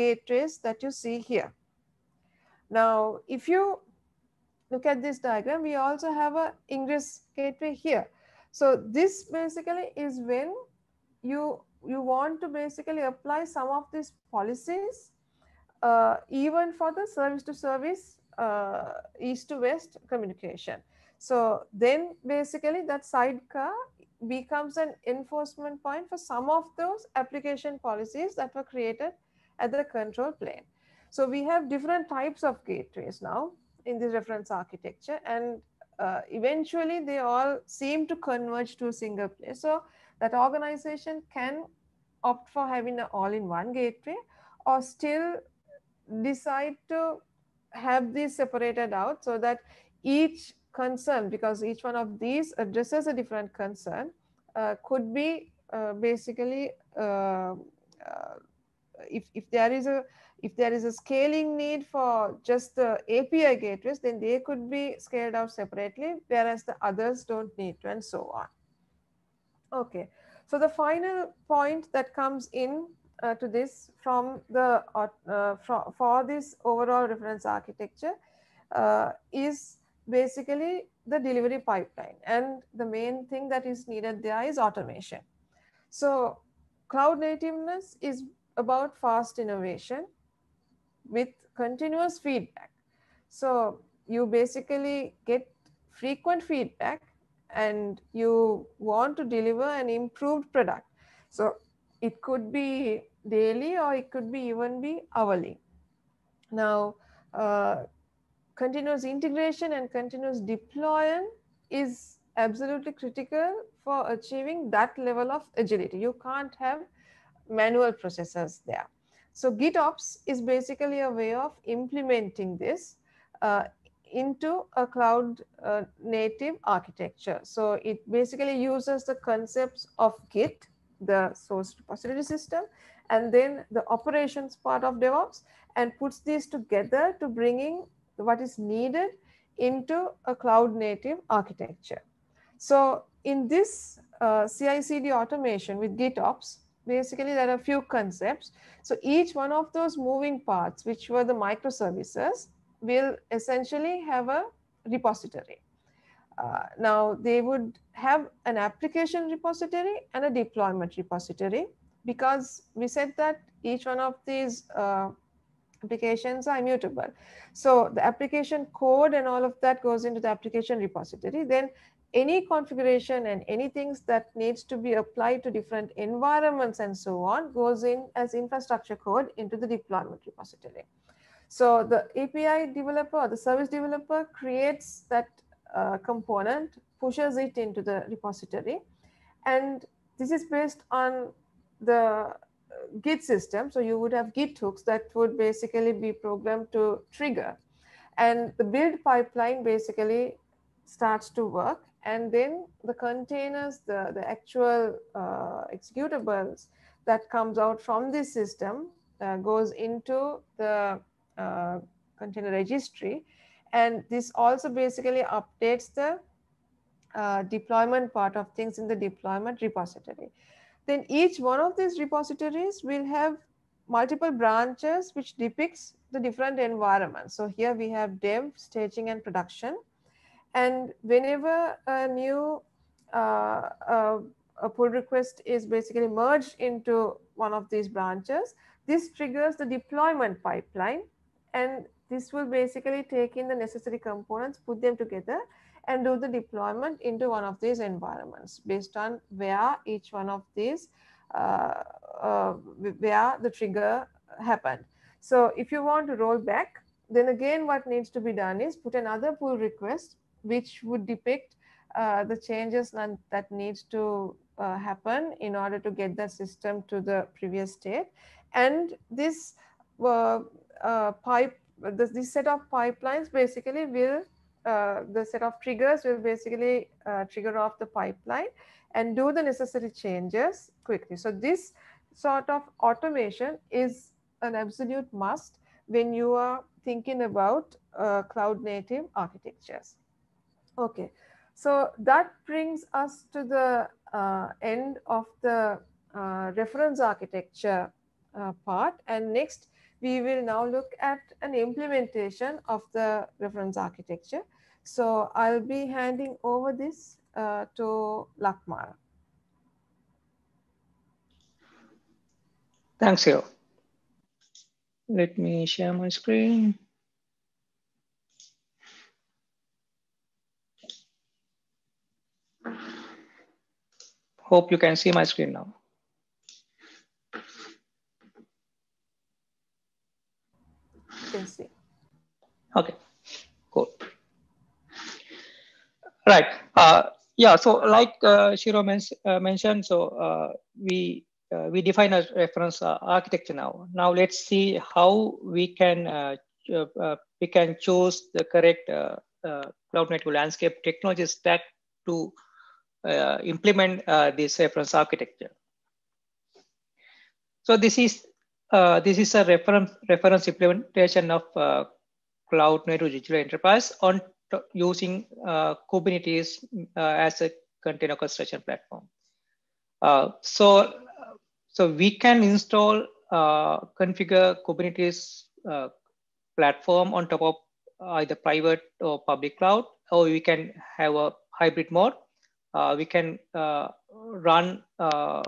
gateways that you see here. Now, if you look at this diagram, we also have an ingress gateway here. So this basically is when you, you want to basically apply some of these policies Uh, even for the service to service, uh, east to west communication. So then basically that sidecar becomes an enforcement point for some of those application policies that were created at the control plane. So we have different types of gateways now in this reference architecture, and uh, eventually they all seem to converge to a single place. So that organization can opt for having an all-in-one gateway, or still decide to have these separated out so that each concern, because each one of these addresses a different concern, uh, could be uh, basically uh, uh, if if there is a if there is a scaling need for just the A P I gateways, then they could be scaled out separately, whereas the others don't need to, and so on. Okay, so the final point that comes in uh, to this from the uh, for, for this overall reference architecture uh, is basically the delivery pipeline, and the main thing that is needed there is automation. So cloud nativeness is about fast innovation with continuous feedback. So you basically get frequent feedback and you want to deliver an improved product. So it could be daily or it could be even be hourly. Now, uh, continuous integration and continuous deployment is absolutely critical for achieving that level of agility. You can't have manual processes there. So GitOps is basically a way of implementing this uh, into a cloud uh, native architecture. So it basically uses the concepts of Git, the source repository system, and then the operations part of DevOps, and puts these together to bring in what is needed into a cloud native architecture. So in this uh, C I C D automation with GitOps, basically there are a few concepts. So each one of those moving parts, which were the microservices, will essentially have a repository. Uh, now they would have an application repository and a deployment repository, because we said that each one of these uh, applications are immutable. So the application code and all of that goes into the application repository. Then any configuration and any things that needs to be applied to different environments and so on goes in as infrastructure code into the deployment repository. So the A P I developer or the service developer creates that uh, component, pushes it into the repository. And this is based on the Git system. So you would have Git hooks that would basically be programmed to trigger. And the build pipeline basically starts to work. And then the containers, the, the actual uh, executables that comes out from this system uh, goes into the uh, container registry. And this also basically updates the uh, deployment part of things in the deployment repository. Then each one of these repositories will have multiple branches which depicts the different environments. So here we have dev, staging, and production. And whenever a new uh, uh, a pull request is basically merged into one of these branches, this triggers the deployment pipeline. And this will basically take in the necessary components, put them together, and do the deployment into one of these environments based on where each one of these, uh, uh, where the trigger happened. So if you want to roll back, then again, what needs to be done is put another pull request, which would depict uh, the changes that needs to uh, happen in order to get the system to the previous state. And this uh, uh, pipe, this, this set of pipelines basically will, uh, the set of triggers will basically uh, trigger off the pipeline and do the necessary changes quickly. So this sort of automation is an absolute must when you are thinking about uh, cloud native architectures. Okay, so that brings us to the uh, end of the uh, reference architecture uh, part. And next, we will now look at an implementation of the reference architecture. So I'll be handing over this uh, to Lakmal. Thanks, Hiro. Let me share my screen. Hope you can see my screen now. You can see. Okay, cool. Right. Uh, yeah, so like uh, Shiro men uh, mentioned, so uh, we uh, we define a reference uh, architecture now. Now let's see how we can uh, uh, we can choose the correct uh, uh, cloud-native landscape technology stack to uh, implement uh, this reference architecture. So this is uh, this is a reference reference implementation of uh, cloud-native digital enterprise on using uh, Kubernetes uh, as a container orchestration platform. Uh, so, so we can install, uh, configure Kubernetes uh, platform on top of either private or public cloud, or we can have a hybrid mode. Uh, we can uh, run uh,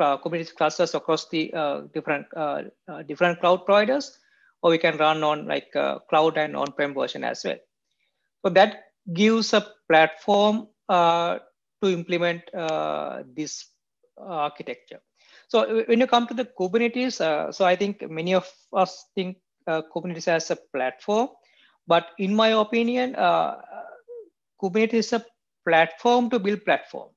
Kubernetes clusters across the uh, different uh, uh, different cloud providers, or we can run on like uh, cloud and on-prem version as well. So that gives a platform uh, to implement uh, this architecture. So when you come to the Kubernetes, uh, so I think many of us think uh, Kubernetes as a platform, but in my opinion, uh, Kubernetes is a platform to build platform.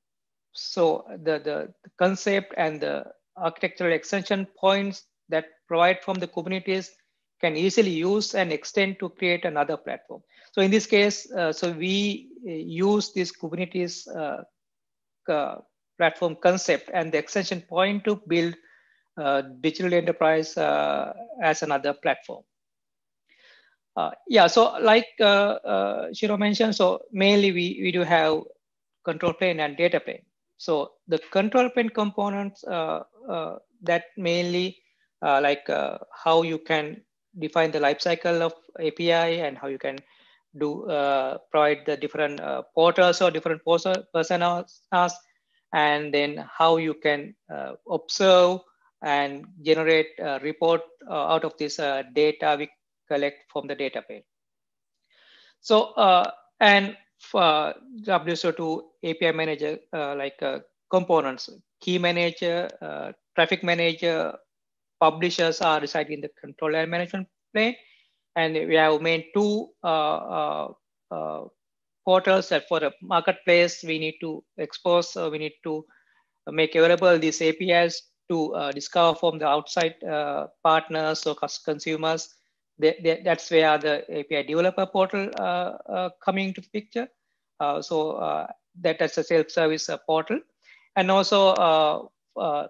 So the, the, the concept and the architectural extension points that provide from the Kubernetes can easily use and extend to create another platform. So in this case, uh, so we use this Kubernetes uh, uh, platform concept and the extension point to build uh, digital enterprise uh, as another platform. Uh, yeah, so like uh, uh, Shiro mentioned, so mainly we, we do have control plane and data plane. So the control plane components uh, uh, that mainly uh, like uh, how you can define the lifecycle of A P I and how you can do uh, provide the different uh, portals or different personas, and then how you can uh, observe and generate a report uh, out of this uh, data we collect from the data plane. So, uh, and for W S O two A P I manager, uh, like uh, components, key manager, uh, traffic manager, publishers are residing in the control and management plane. And we have made two uh, uh, uh, portals that for a marketplace, we need to expose, uh, we need to make available these A P Is to uh, discover from the outside uh, partners or consumers. They, they, that's where the A P I developer portal uh, uh, coming into the picture. Uh, so uh, that is a self-service uh, portal. And also uh, uh,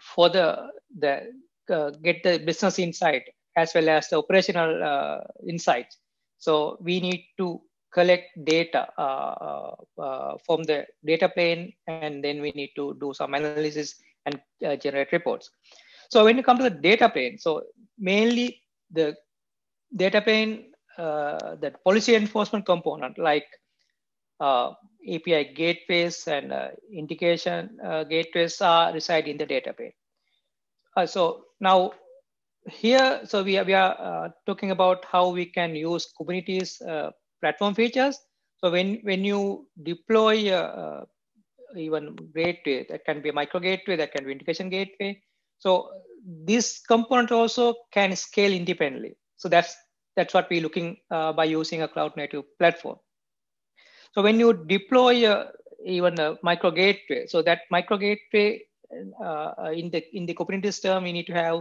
for the, the uh, get the business insight as well as the operational uh, insights. So we need to collect data uh, uh, from the data plane, and then we need to do some analysis and uh, generate reports. So when you come to the data plane, so mainly the data plane, uh, that policy enforcement component like uh, A P I gateways and uh, integration uh, gateways are reside in the data plane. Uh, so now here, so we are, we are uh, talking about how we can use Kubernetes uh, platform features. So when, when you deploy uh, uh, even gateway, that can be a micro gateway, that can be integration gateway. So this component also can scale independently. So that's, that's what we're looking uh, by using a cloud-native platform. So when you deploy uh, even a micro gateway, so that micro gateway uh, in the in the Kubernetes term, we need to have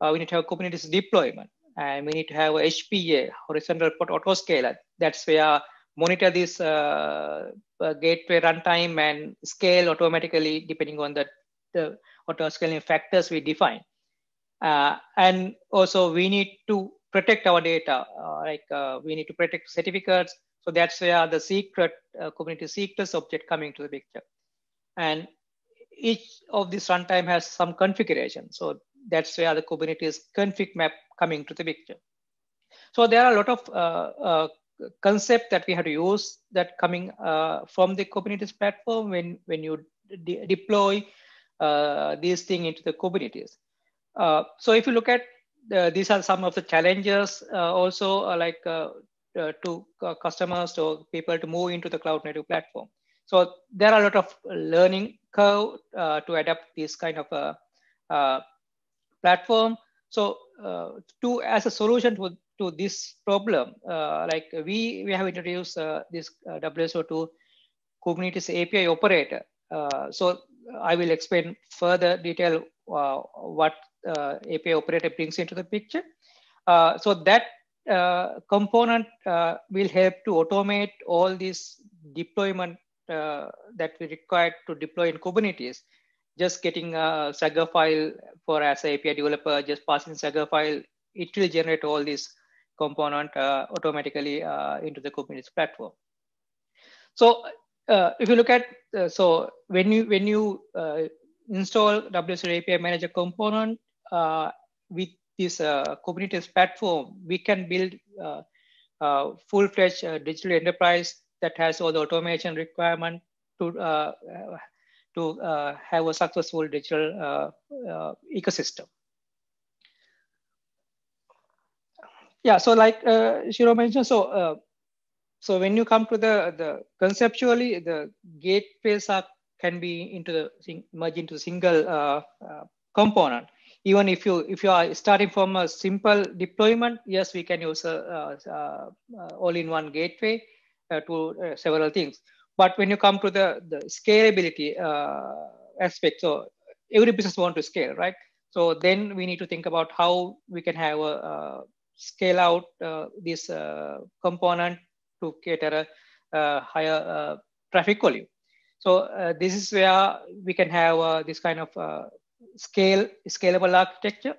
uh, we need to have Kubernetes deployment, and we need to have H P A, horizontal port autoscaler. That's where monitor this uh, uh, gateway runtime and scale automatically depending on the, the autoscaling factors we define. Uh, and also we need to protect our data, uh, like uh, we need to protect certificates. So that's where the secret uh, Kubernetes secrets object coming to the picture. And each of this runtime has some configuration. So that's where the Kubernetes config map coming to the picture. So there are a lot of uh, uh, concepts that we have to use that coming uh, from the Kubernetes platform when, when you de deploy uh, these things into the Kubernetes. Uh, so if you look at, the, these are some of the challenges uh, also uh, like uh, Uh, to uh, customers or people to move into the cloud-native platform. So there are a lot of learning curve uh, to adapt this kind of a uh, platform. So uh, to as a solution to, to this problem, uh, like we, we have introduced uh, this uh, W S O two Kubernetes A P I operator. Uh, so I will explain further detail uh, what uh, A P I operator brings into the picture. Uh, so that uh, component uh, will help to automate all this deployment uh, that we require to deploy in Kubernetes. Just getting a Swagger file for as an A P I developer, just passing Swagger file, it will generate all these component uh, automatically uh, into the Kubernetes platform. So uh, if you look at, uh, so when you when you uh, install W S O A P I Manager component uh, with this uh, Kubernetes platform, we can build uh, uh, full-fledged uh, digital enterprise that has all the automation requirement to uh, to uh, have a successful digital uh, uh, ecosystem. Yeah, so like uh, Shiro mentioned, so uh, so when you come to the the conceptually, the gateways are can be into the merge into a single uh, uh, component. Even if you if you are starting from a simple deployment, yes, we can use a, a, a all-in-one gateway uh, to uh, several things. But when you come to the, the scalability uh, aspect, so every business wants to scale, right? So then we need to think about how we can have a, a scale out uh, this uh, component to cater a, a higher uh, traffic volume. So uh, this is where we can have uh, this kind of uh, scale scalable architecture.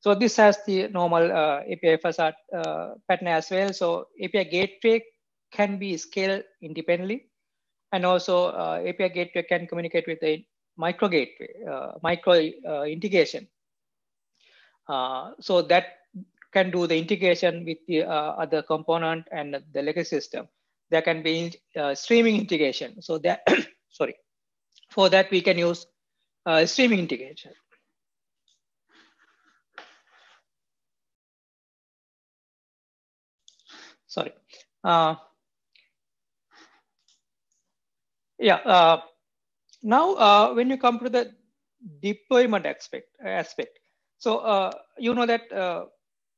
So this has the normal uh, A P I facade uh, pattern as well. So A P I gateway can be scaled independently, and also uh, A P I gateway can communicate with a micro gateway, uh, micro uh, integration. Uh, so that can do the integration with the uh, other component and the legacy system. There can be uh, streaming integration. So that, sorry, for that we can use uh, streaming integration. Sorry. Uh, Yeah. Uh, now, uh, when you come to the deployment aspect, aspect. So uh, you know that uh,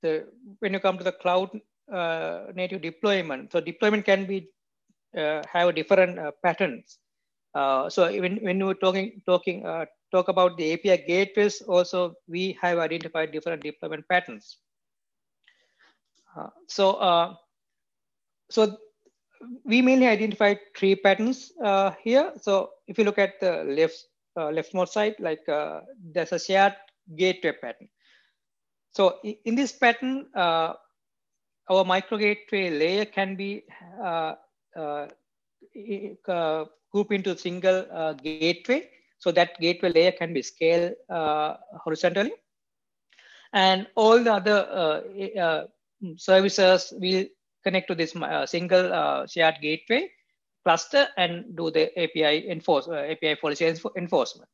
the when you come to the cloud uh, native deployment, so deployment can be uh, have different uh, patterns. Uh, so when when we were talking talking uh, talk about the A P I gateways, also we have identified different deployment patterns. Uh, so uh, so. We mainly identified three patterns uh, here. So if you look at the left uh, leftmost side, like uh, there's a shared gateway pattern. So in this pattern, uh, our micro gateway layer can be uh, uh, uh, grouped into a single uh, gateway. So that gateway layer can be scaled uh, horizontally, and all the other uh, uh, services will connect to this uh, single uh, shared gateway cluster and do the A P I enforce uh, A P I policy enforcement.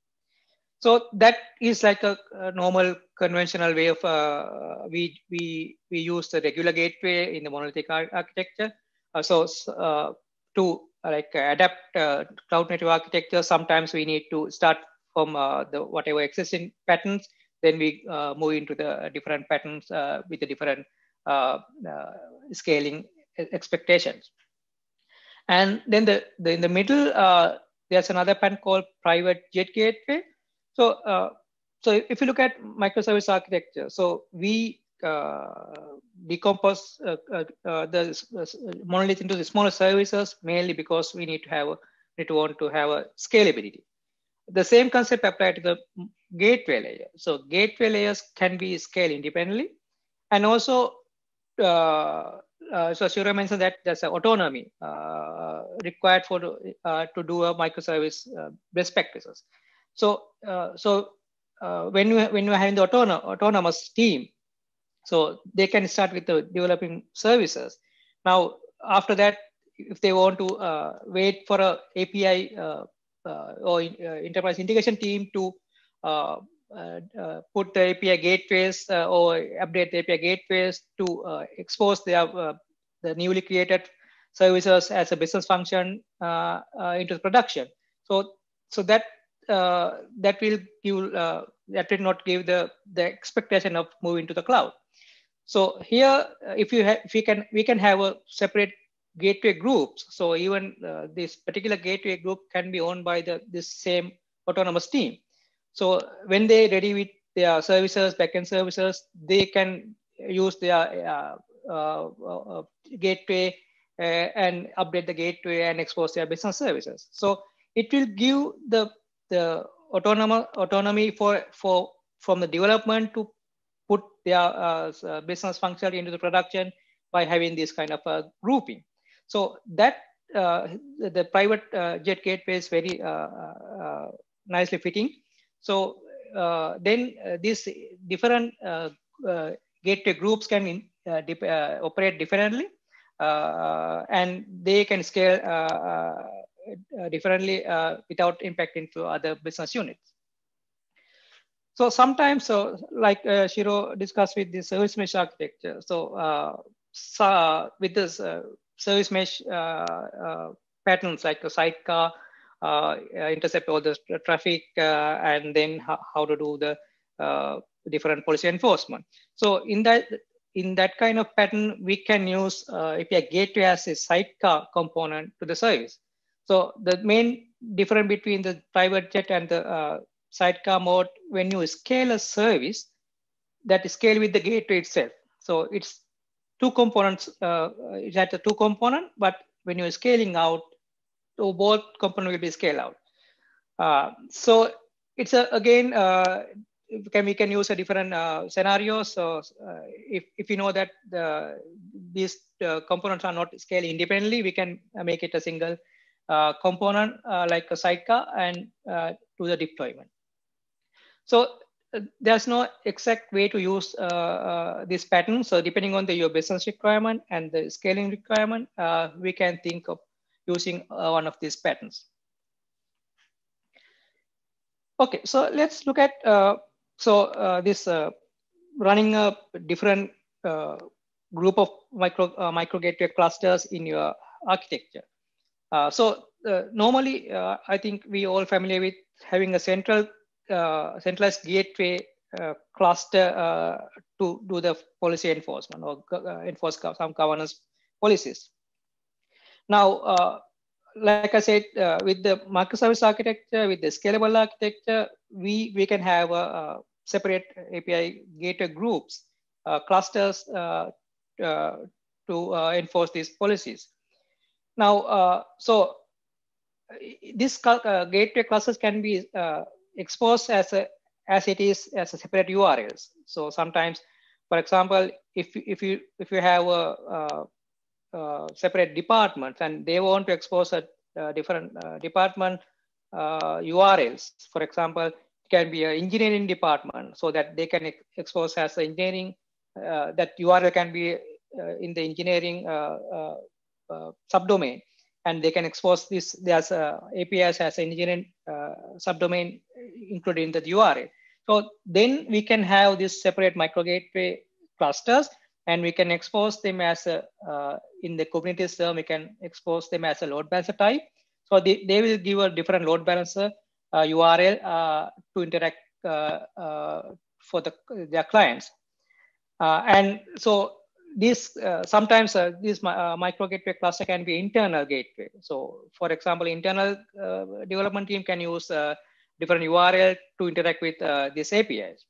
So that is like a, a normal conventional way of uh, we we we use the regular gateway in the monolithic ar architecture. Uh, so uh, to uh, like adapt uh, cloud native architecture, sometimes we need to start from uh, the whatever existing patterns, then we uh, move into the different patterns uh, with the different Uh, uh, scaling expectations. And then the, the in the middle, uh, there's another pattern called private jet gateway. So uh, so if you look at microservice architecture, so we uh, decompose uh, uh, the monolith into the smaller services, mainly because we need to have a, need to want to have a scalability. The same concept applied to the gateway layer. So gateway layers can be scaled independently, and also Uh, uh, so Shiro mentioned that there's an autonomy uh, required for uh, to do a microservice uh, best practices. So uh, so uh, when you when you have the autonomous autonomous team, so they can start with the developing services. Now after that, if they want to uh, wait for a A P I uh, uh, or in, uh, enterprise integration team to uh, Uh, uh, put the A P I gateways uh, or update the A P I gateways to uh, expose their uh, the newly created services as a business function uh, uh, into production. So so that uh, that will give uh, that will not give the the expectation of moving to the cloud. So here, if you if we can we can have a separate gateway groups. So even uh, this particular gateway group can be owned by the this same autonomous team. So when they ready with their services, backend services, they can use their uh, uh, uh, gateway uh, and update the gateway and expose their business services. So it will give the the autonomous autonomy for for from the development to put their uh, business function into the production by having this kind of a grouping. So that uh, the, the private uh, jet gateway is very uh, uh, nicely fitting. So uh, then uh, these different uh, uh, gateway groups can in, uh, dip, uh, operate differently, uh, and they can scale uh, uh, differently uh, without impacting to other business units. So sometimes, so like uh, Shiro discussed with the service mesh architecture. So, uh, so with this uh, service mesh uh, uh, patterns like a sidecar, uh, intercept all the traffic, uh, and then how, how to do the uh, different policy enforcement. So in that in that kind of pattern, we can use uh, A P I gateway as a sidecar component to the service. So the main difference between the private jet and the uh, sidecar mode, when you scale a service, that scale with the gateway itself. So it's two components, uh, it's at the two component, but when you're scaling out, so both component will be scaled out. Uh, so it's a, again, uh, can, we can use a different uh, scenario. So uh, if, if you know that the, these uh, components are not scaled independently, we can make it a single uh, component uh, like a sidecar and uh, to the deployment. So uh, there's no exact way to use uh, uh, this pattern. So depending on the, your business requirement and the scaling requirement, uh, we can think of using uh, one of these patterns. Okay, so let's look at, uh, so uh, this uh, running a different uh, group of micro, uh, micro gateway clusters in your architecture. Uh, so uh, normally, uh, I think we all familiar with having a central Uh, centralized gateway uh, cluster uh, to do the policy enforcement or uh, enforce some governance policies. Now, uh, like I said, uh, with the microservice architecture, with the scalable architecture, we, we can have a, a separate A P I gateway groups, uh, clusters uh, uh, to uh, enforce these policies. Now, uh, so this uh, gateway clusters can be uh, exposed as a as it is as a separate U R Ls. So sometimes, for example, if you, if you if you have a, a, a separate department and they want to expose a, a different uh, department uh, U R Ls, for example, it can be an engineering department, so that they can ex expose as engineering uh, that U R L can be uh, in the engineering uh, uh, uh, subdomain. And they can expose this as uh, A P Is as an engineering uh, subdomain included in the U R L. So then we can have these separate micro gateway clusters, and we can expose them as a, uh, in the Kubernetes term, we can expose them as a load balancer type. So they, they will give a different load balancer uh, U R L uh, to interact uh, uh, for the, their clients. Uh, and so This uh, sometimes uh, this uh, micro gateway cluster can be internal gateway. So, for example, internal uh, development team can use uh, different U R L to interact with uh, these A P Is.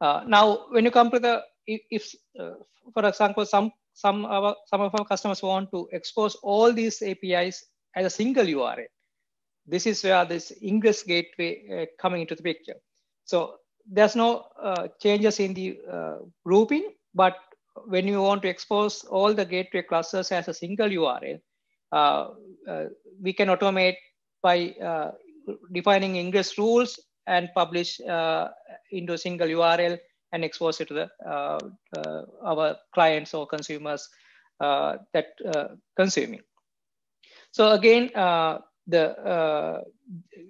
Uh, now, when you come to the, if, if uh, for example, some some of our, some of our customers want to expose all these A P Is as a single U R L, this is where this ingress gateway uh, coming into the picture. So there's no uh, changes in the uh, grouping, but when you want to expose all the gateway clusters as a single U R L, uh, uh, we can automate by uh, defining ingress rules and publish uh, into a single U R L and expose it to the, uh, uh, our clients or consumers uh, that uh, consuming. So again, uh, the uh,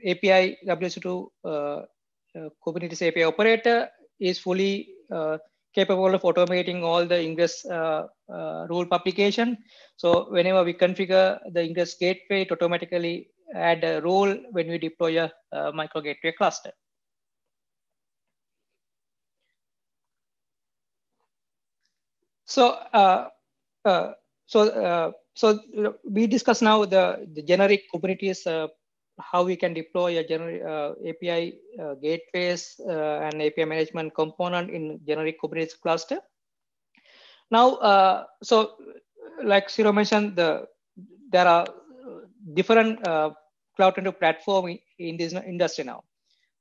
A P I W S O two uh, uh, Kubernetes A P I operator is fully uh, capable of automating all the ingress uh, uh, rule publication. So whenever we configure the ingress gateway, it automatically add a role when we deploy a, a micro gateway cluster. So uh, uh, So, uh, so we discuss now the, the generic Kubernetes, uh, how we can deploy a generic uh, A P I uh, gateways uh, and A P I management component in generic Kubernetes cluster. Now, uh, so like Shiro mentioned, the there are different uh, Cloud-Native platform in, in this industry now.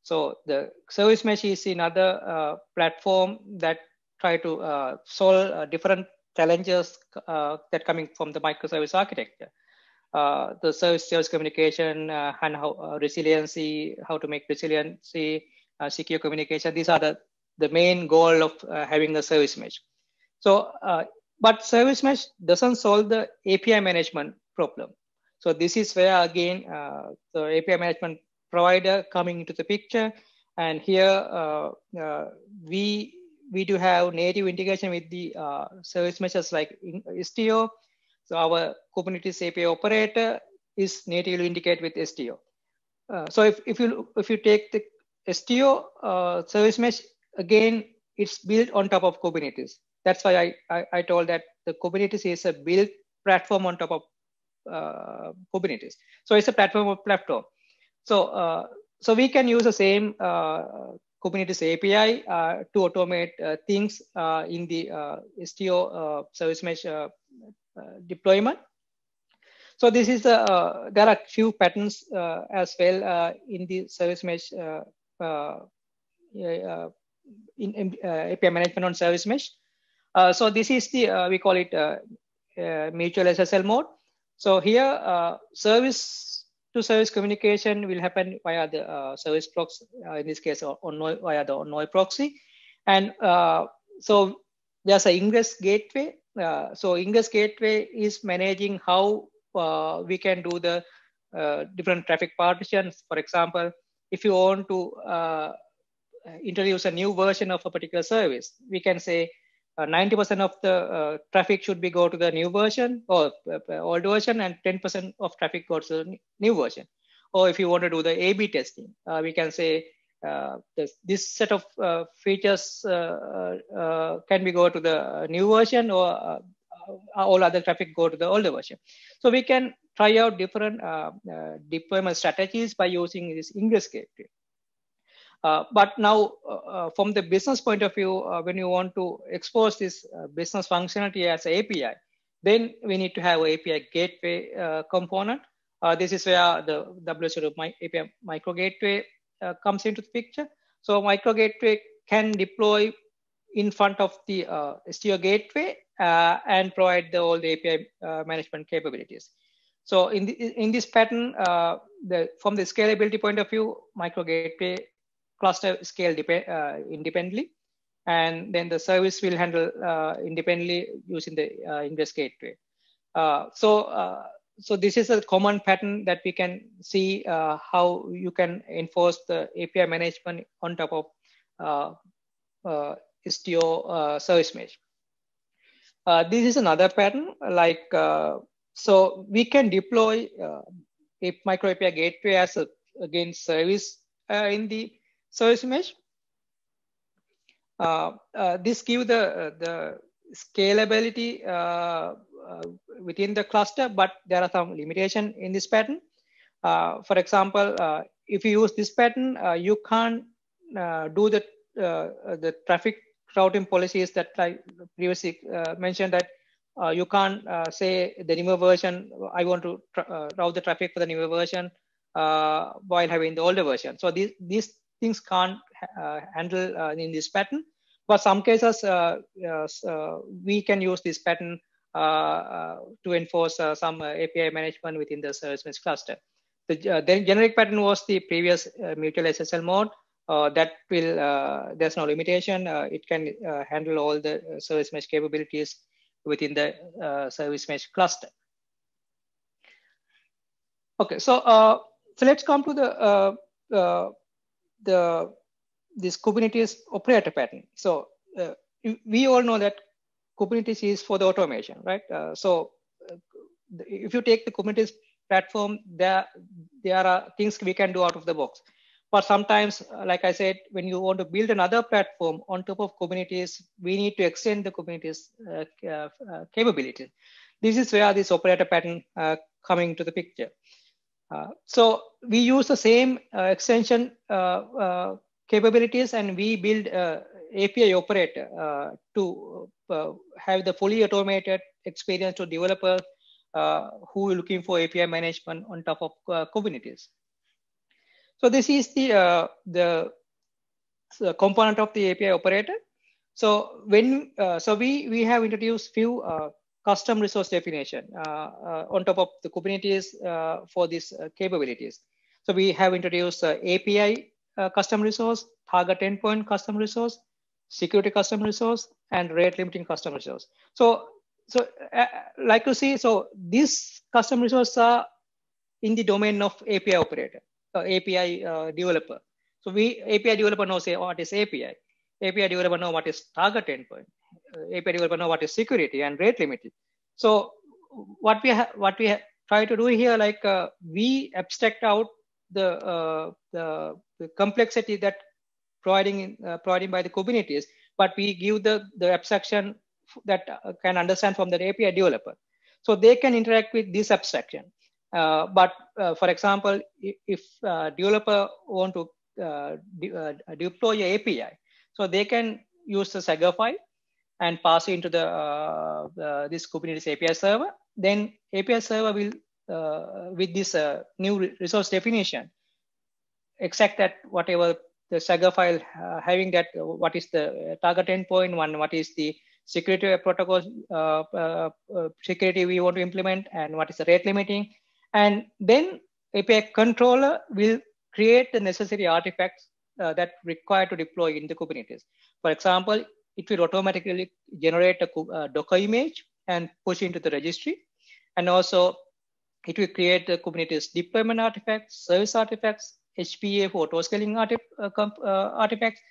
So the service mesh is another uh, platform that try to uh, solve uh, different challenges uh, that coming from the microservice architecture. Uh, the service service communication uh, and how uh, resiliency, how to make resiliency, uh, secure communication. These are the, the main goal of uh, having a service mesh. So, uh, but service mesh doesn't solve the A P I management problem. So this is where again, uh, the A P I management provider coming into the picture. And here uh, uh, we we do have native integration with the uh, service meshes like Istio. So our Kubernetes A P I operator is natively integrated with Istio. Uh, so if, if you if you take the Istio uh, service mesh, again, it's built on top of Kubernetes. That's why I, I, I told that the Kubernetes is a built platform on top of uh, Kubernetes. So it's a platform of platform. So, uh, so we can use the same uh, Kubernetes A P I uh, to automate uh, things uh, in the uh, Istio uh, service mesh uh, uh, deployment. So this is, a, uh, there are few patterns uh, as well uh, in the service mesh, uh, uh, uh, in, in uh, A P I management on service mesh. Uh, so this is the, uh, we call it uh, uh, mutual S S L mode. So here, uh, service to service communication will happen via the uh, service proxy, uh, in this case, or, or no, via the N O I proxy. And uh, so there's an ingress gateway. Uh, so ingress gateway is managing how uh, we can do the uh, different traffic partitions. For example, if you want to uh, introduce a new version of a particular service, we can say ninety percent uh, of the uh, traffic should be go to the new version or uh, old version, and ten percent of traffic goes to the new version. Or if you want to do the A B testing, uh, we can say uh, this, this set of uh, features uh, uh, can be go to the new version, or uh, all other traffic go to the older version. So we can try out different uh, uh, deployment strategies by using this ingress gateway. Uh, but now, uh, from the business point of view, uh, when you want to expose this uh, business functionality as an A P I, then we need to have an A P I gateway uh, component. Uh, this is where the W S O two A P I micro gateway uh, comes into the picture. So micro gateway can deploy in front of the uh, Istio gateway uh, and provide the, all the A P I uh, management capabilities. So in, the, in this pattern, uh, the, from the scalability point of view, micro gateway cluster scale depend, uh, independently, and then the service will handle uh, independently using the uh, ingress gateway. Uh, so, uh, so this is a common pattern that we can see uh, how you can enforce the A P I management on top of uh, uh, Istio uh, service mesh. Uh, this is another pattern. Like uh, so, we can deploy uh, a micro A P I gateway as a again service uh, in the service mesh. Uh, uh, this gives the uh, the scalability uh, uh, within the cluster, but there are some limitations in this pattern. Uh, for example, uh, if you use this pattern, uh, you can't uh, do the uh, the traffic routing policies that I previously uh, mentioned. That uh, you can't uh, say the newer version. I want to uh, route the traffic for the newer version uh, while having the older version. So these these things can't uh, handle uh, in this pattern, but some cases uh, yes, uh, we can use this pattern uh, uh, to enforce uh, some uh, A P I management within the service mesh cluster. The, uh, the generic pattern was the previous uh, mutual S S L mode uh, that will, uh, there's no limitation. Uh, it can uh, handle all the service mesh capabilities within the uh, service mesh cluster. Okay, so, uh, so let's come to the uh, uh, the this Kubernetes operator pattern. So uh, we all know that Kubernetes is for the automation, right? Uh, so uh, if you take the Kubernetes platform, there there are things we can do out of the box. But sometimes, like I said, when you want to build another platform on top of Kubernetes, we need to extend the Kubernetes uh, uh, capability. This is where this operator pattern uh, coming to the picture. Uh, so we use the same uh, extension uh, uh, capabilities, and we build uh, A P I operator uh, to uh, have the fully automated experience to developers uh, who are looking for A P I management on top of uh, Kubernetes. So this is the, uh, the the component of the A P I operator. So when uh, so we we have introduced few uh, custom resource definition uh, uh, on top of the Kubernetes uh, for these uh, capabilities. So we have introduced uh, A P I uh, custom resource, target endpoint custom resource, security custom resource, and rate limiting custom resource. So so uh, like you see, so these custom resources are in the domain of A P I operator. Uh, A P I uh, developer. So we A P I developer knows say what is A P I. A P I developer know what is target endpoint. Uh, A P I developer know what is security and rate limiting. So what we what we try to do here, like uh, we abstract out the, uh, the the complexity that providing uh, providing by the Kubernetes, but we give the the abstraction that uh, can understand from the A P I developer. So they can interact with this abstraction. Uh, but uh, for example, if, if uh, developer want to uh, de uh, deploy your A P I, so they can use the Jaeger file and pass it into the, uh, the this Kubernetes A P I server. Then A P I server will, uh, with this uh, new re resource definition, exact that whatever the Jaeger file uh, having that uh, what is the target endpoint one, what is the security protocol uh, uh, uh, security we want to implement, and what is the rate limiting. And then A P I controller will create the necessary artifacts uh, that require to deploy in the Kubernetes. For example, it will automatically generate a uh, Docker image and push into the registry. And also it will create the Kubernetes deployment artifacts, service artifacts, H P A for auto-scaling artif uh, uh, artifacts,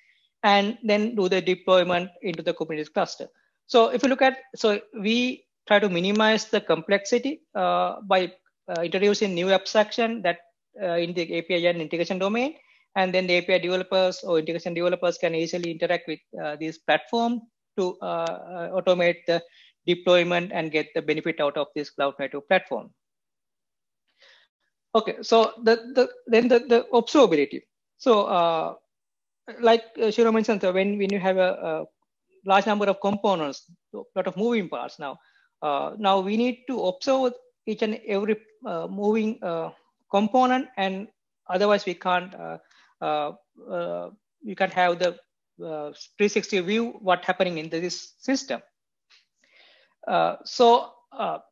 and then do the deployment into the Kubernetes cluster. So if you look at, so we try to minimize the complexity uh, by Uh, introducing new abstraction that uh, in the A P I and integration domain, and then the A P I developers or integration developers can easily interact with uh, this platform to uh, automate the deployment and get the benefit out of this cloud-native platform. Okay, so the, the then the, the observability. So, uh, like uh, Shiro mentioned, so when when you have a, a large number of components, a lot of moving parts now. Uh, now we need to observe each and every uh, moving uh, component, and otherwise we can't uh, uh, uh, you can have the uh, three sixty view what's happening in this system. Uh, so uh,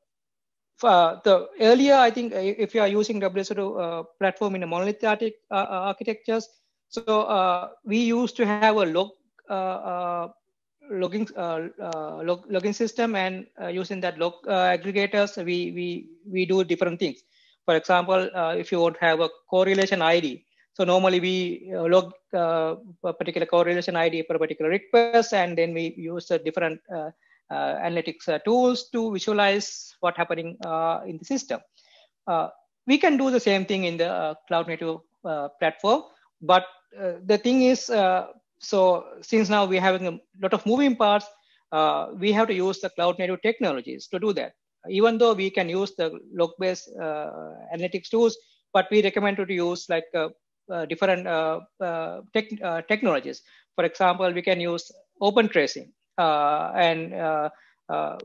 for the earlier, I think if you are using W S O two uh, platform in a monolithic uh, architectures, so uh, we used to have a log uh, uh, logging uh, uh, log, login system, and uh, using that log uh, aggregators, we we we do different things. For example, uh, if you would have a correlation I D, so normally we uh, log uh, a particular correlation I D for a particular request, and then we use uh, different uh, uh, analytics uh, tools to visualize what's happening uh, in the system. Uh, we can do the same thing in the uh, cloud-native uh, platform, but uh, the thing is. Uh, So since now we're having a lot of moving parts, uh, we have to use the cloud-native technologies to do that. Even though we can use the log-based uh, analytics tools, but we recommend to use like uh, uh, different uh, uh, tech, uh, technologies. For example, we can use Open Tracing uh, and uh, uh,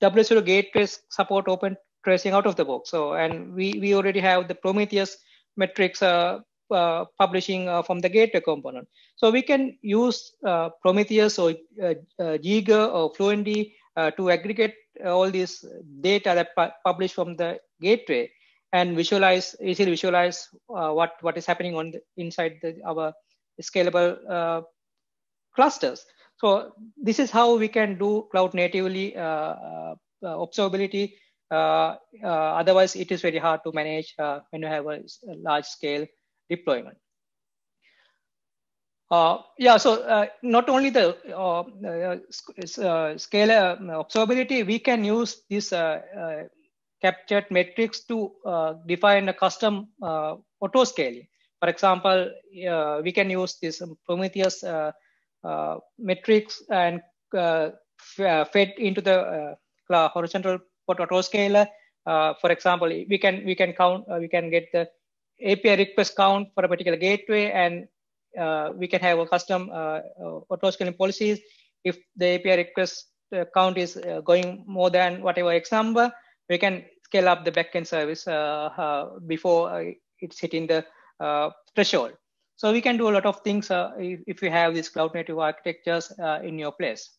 W S O two gateways support Open Tracing out of the box. So and we we already have the Prometheus metrics. Uh, Uh, publishing uh, from the gateway component. So we can use uh, Prometheus or uh, uh, Jaeger or Fluentd uh, to aggregate uh, all this data that pu published from the gateway and visualize, easily visualize uh, what, what is happening on the, inside the, our scalable uh, clusters. So this is how we can do cloud natively uh, uh, observability. Uh, uh, otherwise it is very hard to manage uh, when you have a large scale deployment. Uh, yeah, so uh, not only the uh, uh, scalar observability, we can use this uh, uh, captured metrics to uh, define a custom uh, auto scaling. For example, uh, we can use this Prometheus uh, uh, metrics and uh, fed into the uh, horizontal autoscaler. Uh, for example, we can we can count, uh, we can get the A P I request count for a particular gateway, and uh, we can have a custom uh, autoscaling policies. If the A P I request count is uh, going more than whatever X number, we can scale up the backend service uh, uh, before uh, it's hitting the uh, threshold. So we can do a lot of things uh, if, if you have these cloud native architectures uh, in your place.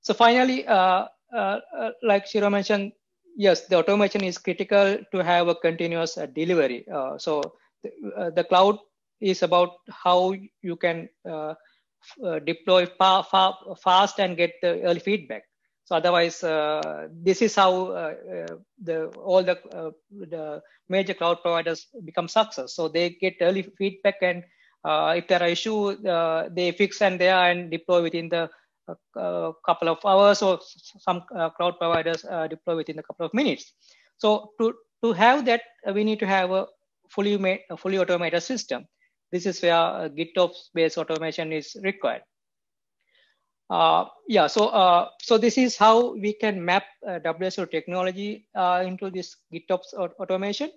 So finally, uh, uh, uh, like Shiro mentioned, yes, the automation is critical to have a continuous uh, delivery. Uh, so th uh, the cloud is about how you can uh, uh, deploy fa fa fast and get the early feedback. So otherwise, uh, this is how uh, uh, the, all the, uh, the major cloud providers become success. So they get early feedback, and uh, if there are issues, uh, they fix and they are and deploy within the uh, couple of hours, or some uh, cloud providers uh, deploy within a couple of minutes. So to, to have that, uh, we need to have a fully, made, a fully automated system. This is where uh, GitOps based automation is required. Uh, yeah, so uh, so this is how we can map uh, W S O technology uh, into this GitOps or automation.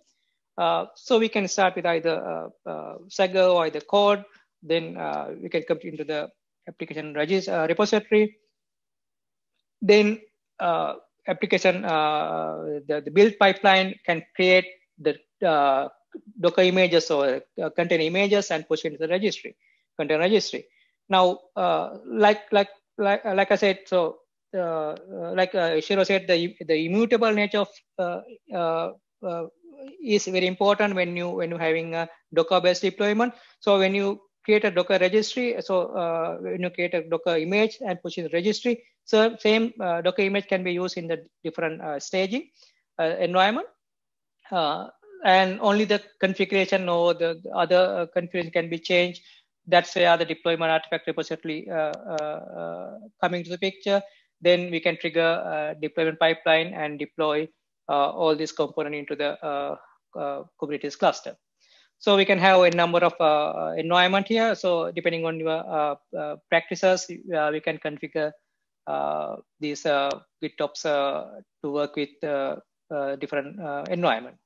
Uh, so we can start with either uh, uh, Swagger or the code. Then uh, we can come into the application uh, repository. Then uh, application uh, the, the build pipeline can create the uh, Docker images or uh, container images and push into the registry, container registry. Now, uh, like like like like I said, so uh, like uh, Shiro said, the the immutable nature of uh, uh, uh, is very important when you when you're having a Docker-based deployment. So when you create a Docker registry, so uh, when you create a Docker image and push in the registry, so same uh, Docker image can be used in the different uh, staging uh, environment, uh, and only the configuration or the, the other configuration can be changed. That's where the deployment artifact repository uh, uh, coming to the picture. Then we can trigger a deployment pipeline and deploy uh, all this component into the uh, uh, Kubernetes cluster. So we can have a number of uh, environment here. So depending on your uh, uh, practices, uh, we can configure uh, these uh, GitOps uh, to work with uh, uh, different uh, environment.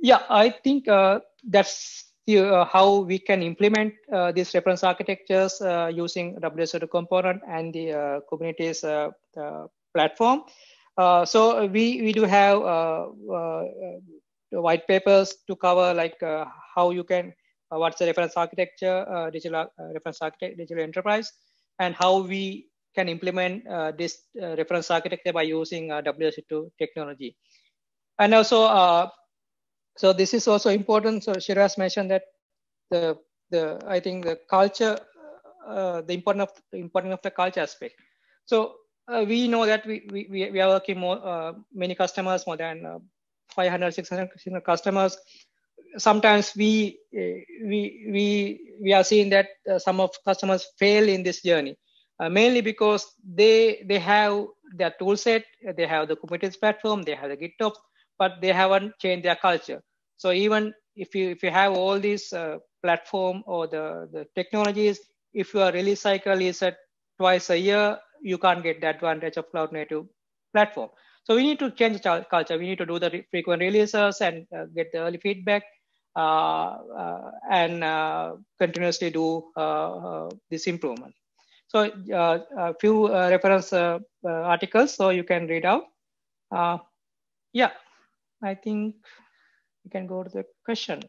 Yeah, I think uh, that's Uh, how we can implement uh, these reference architectures uh, using W S O two component and the uh, Kubernetes uh, uh, platform. Uh, so we, we do have uh, uh, white papers to cover like uh, how you can, uh, what's the reference architecture, uh, digital uh, reference architect, digital enterprise, and how we can implement uh, this uh, reference architecture by using uh, W S O two technology. And also, uh, So this is also important. So Shiro has mentioned that the the I think the culture, uh, the important of the important of the culture aspect. So uh, we know that we we we are working more uh, many customers, more than uh, five hundred, six hundred customers. Sometimes we we we we are seeing that uh, some of customers fail in this journey, uh, mainly because they they have their tool set, they have the Kubernetes platform, they have the GitOps, but they haven't changed their culture. So even if you if you have all these uh, platform or the, the technologies, if your release cycle is at twice a year, you can't get the advantage of cloud native platform. So we need to change the culture. We need to do the re frequent releases and uh, get the early feedback uh, uh, and uh, continuously do uh, uh, this improvement. So uh, a few uh, reference uh, uh, articles, so you can read out. Uh, yeah. I think we can go to the question.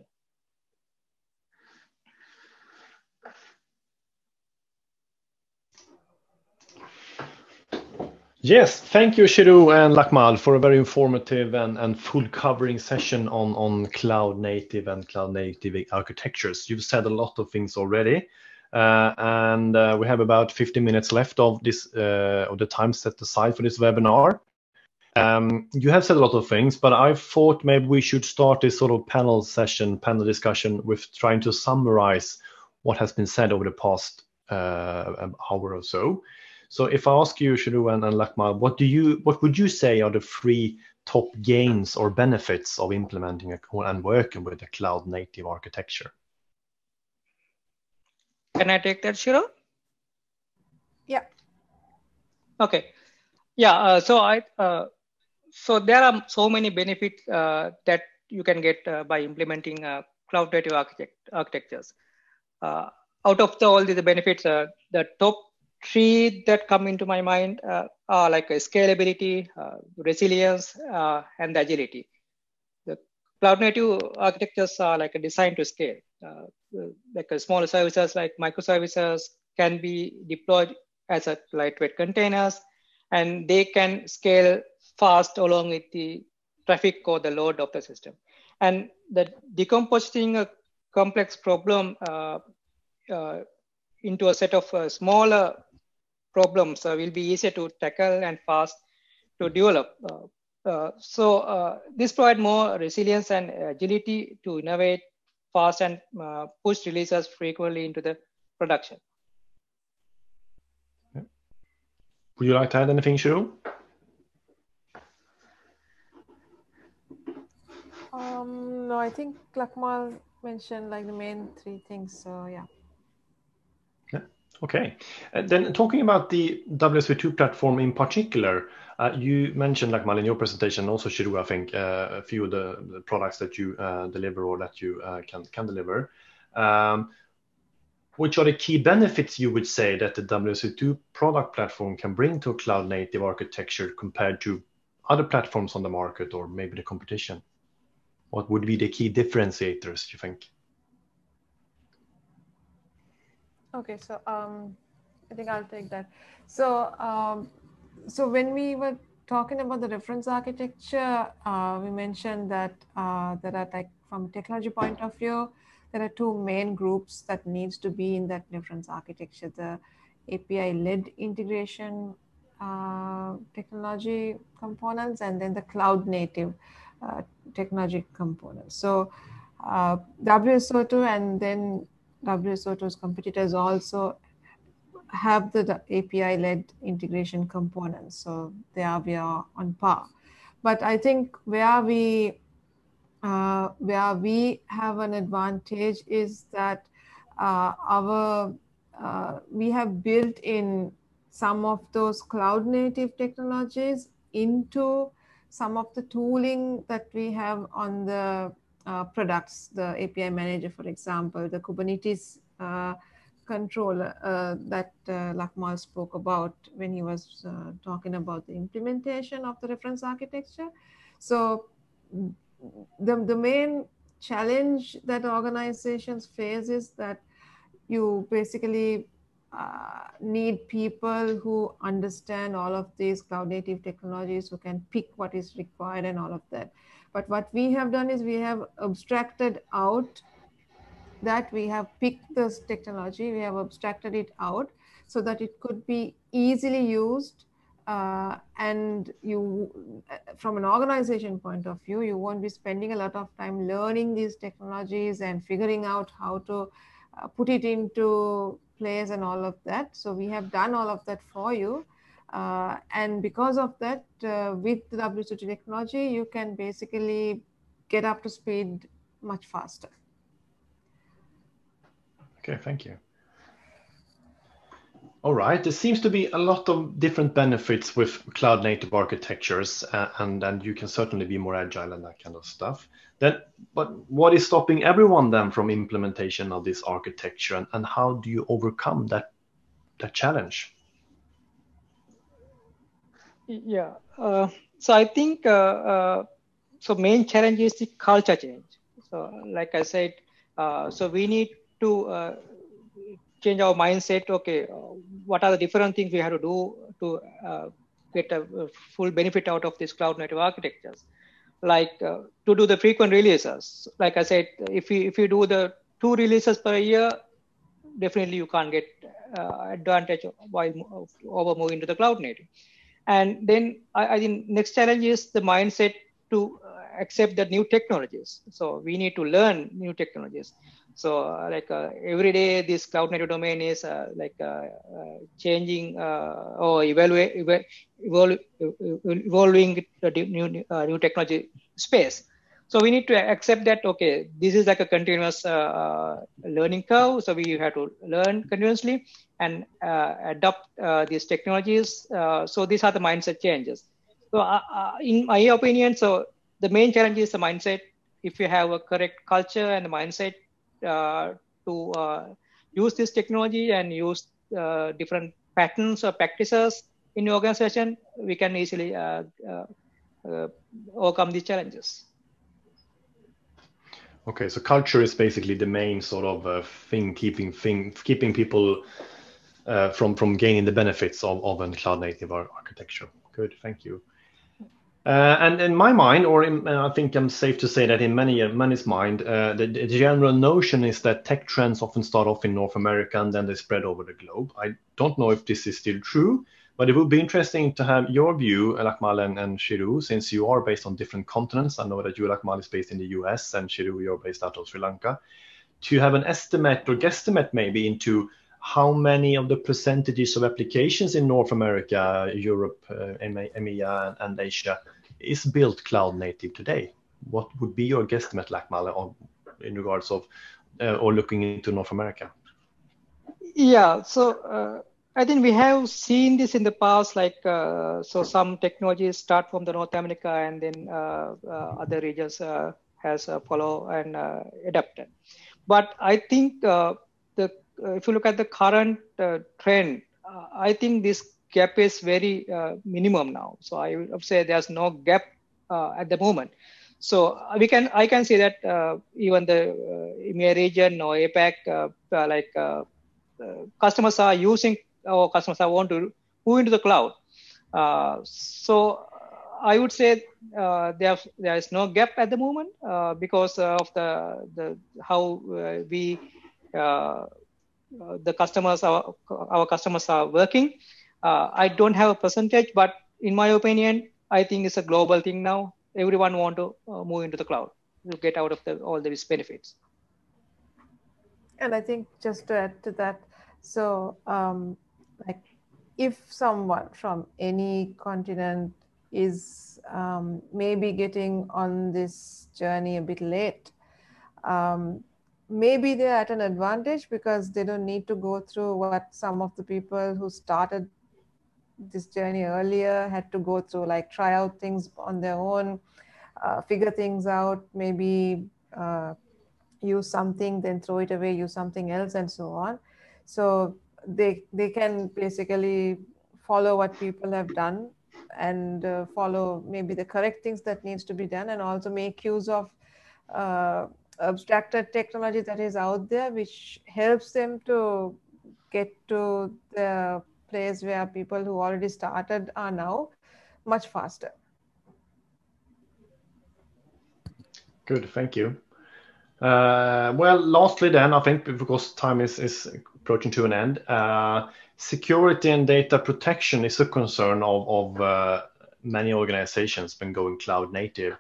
Yes, thank you, Shiro and Lakmal, for a very informative and, and full covering session on, on cloud native and cloud native architectures. You've said a lot of things already. Uh, and uh, we have about fifteen minutes left of this uh, of the time set aside for this webinar. Um, you have said a lot of things, but I thought maybe we should start this sort of panel session, panel discussion with trying to summarize what has been said over the past uh, hour or so. So if I ask you, Shiro and, and Lakmal, what do you, what would you say are the three top gains or benefits of implementing a, and working with a cloud-native architecture? Can I take that, Shiro? Yeah. Okay. Yeah. Uh, so I. Uh, so there are so many benefits uh, that you can get uh, by implementing uh, cloud-native architect architectures. Uh, out of the, all these benefits, uh, the top three that come into my mind uh, are like scalability, uh, resilience, uh, and agility. The cloud-native architectures are like designed to scale. Uh, like small services like microservices can be deployed as a lightweight containers, and they can scale fast along with the traffic or the load of the system. And the decomposing a complex problem uh, uh, into a set of uh, smaller problems uh, will be easier to tackle and fast to develop. Uh, uh, so uh, this provides more resilience and agility to innovate fast and uh, push releases frequently into the production. Okay. Would you like to add anything, Shiro? Um, no, I think Lakmal mentioned like the main three things, so yeah. Okay, and then talking about the W S O two platform in particular, uh, you mentioned, like Mal, in your presentation, also Shiru, I think, uh, a few of the, the products that you uh, deliver or that you uh, can, can deliver. Um, which are the key benefits you would say that the W S O two product platform can bring to a cloud-native architecture compared to other platforms on the market or maybe the competition? What would be the key differentiators, you think? Okay, so um, I think I'll take that. So, um, so when we were talking about the reference architecture, uh, we mentioned that uh, there are, like, from a technology point of view, there are two main groups that needs to be in that reference architecture: the A P I-led integration uh, technology components, and then the cloud-native uh, technology components. So, uh, W S O two and then W S O two's competitors also have the, the A P I-led integration components, so they are we are on par. But I think where we uh, where we have an advantage is that uh, our uh, we have built in some of those cloud-native technologies into some of the tooling that we have on the Uh, products, the A P I manager, for example, the Kubernetes uh, controller uh, that uh, Lakmal spoke about when he was uh, talking about the implementation of the reference architecture. So the, the main challenge that organizations face is that you basically uh, need people who understand all of these cloud-native technologies, who can pick what is required and all of that. But what we have done is we have abstracted out that we have picked this technology, we have abstracted it out so that it could be easily used. Uh, and you, from an organization point of view, you won't be spending a lot of time learning these technologies and figuring out how to uh, put it into place and all of that. So we have done all of that for you. Uh, and because of that, uh, with the W S O two technology, you can basically get up to speed much faster. Okay, thank you. All right, there seems to be a lot of different benefits with cloud-native architectures, uh, and, and you can certainly be more agile and that kind of stuff. Then, but what is stopping everyone then from implementation of this architecture, and, and how do you overcome that, that challenge? Yeah, uh, so I think uh, uh, so main challenge is the culture change. So like I said, uh, so we need to uh, change our mindset. Okay, uh, what are the different things we have to do to uh, get a, a full benefit out of these cloud-native architectures? Like uh, to do the frequent releases. Like I said, if you if you do the two releases per year, definitely you can't get uh, advantage while over moving to the cloud-native. And then I, I think next challenge is the mindset to accept the new technologies. So we need to learn new technologies. So uh, like uh, every day, this cloud-native domain is uh, like uh, uh, changing uh, or evaluate, evolve, evolving the new uh, new technology space. So we need to accept that, okay, this is like a continuous uh, learning curve. So we have to learn continuously and uh, adopt uh, these technologies. Uh, so these are the mindset changes. So uh, uh, in my opinion, so the main challenge is the mindset. If you have a correct culture and mindset uh, to uh, use this technology and use uh, different patterns or practices in your organization, we can easily uh, uh, uh, overcome these challenges. Okay, so culture is basically the main sort of uh, thing keeping thing keeping people uh, from from gaining the benefits of of a cloud-native architecture. Good, thank you. Uh, and in my mind, or in, uh, I think I'm safe to say that in many uh, many's mind, uh, the, the general notion is that tech trends often start off in North America and then they spread over the globe. I don't know if this is still true, but it would be interesting to have your view, Lakmal and, and Shiru, since you are based on different continents. I know that you, Lakmal, is based in the U S and Shiru, you're based out of Sri Lanka. To have an estimate or guesstimate maybe into how many of the percentages of applications in North America, Europe, uh, EMEA and Asia is built cloud native today? What would be your guesstimate, Lakmal, on, in regards of uh, or looking into North America? Yeah, so... Uh... I think we have seen this in the past, like, uh, so some technologies start from the North America and then uh, uh, other regions uh, has uh, follow and uh, adapted. But I think uh, the uh, if you look at the current uh, trend, uh, I think this gap is very uh, minimum now. So I would say there's no gap uh, at the moment. So we can, I can say that uh, even the uh, EMEA region or APAC, uh, uh, like uh, uh, customers are using or customers are want to move into the cloud. Uh, so I would say uh, there there is no gap at the moment uh, because of the the how uh, we uh, the customers our our customers are working. Uh, I don't have a percentage, but in my opinion, I think it's a global thing now. Everyone want to uh, move into the cloud to get out of the, all these benefits. And I think just to add to that, so um, like if someone from any continent is um, maybe getting on this journey a bit late, um, maybe they're at an advantage because they don't need to go through what some of the people who started this journey earlier had to go through, like try out things on their own, uh, figure things out, maybe uh, use something, then throw it away, use something else and so on. So they, they can basically follow what people have done and uh, follow maybe the correct things that needs to be done and also make use of uh, abstracted technology that is out there, which helps them to get to the place where people who already started are now much faster. Good, thank you. Uh, well, lastly then, I think because time is, is approaching to an end, uh, security and data protection is a concern of, of uh, many organizations when going cloud native.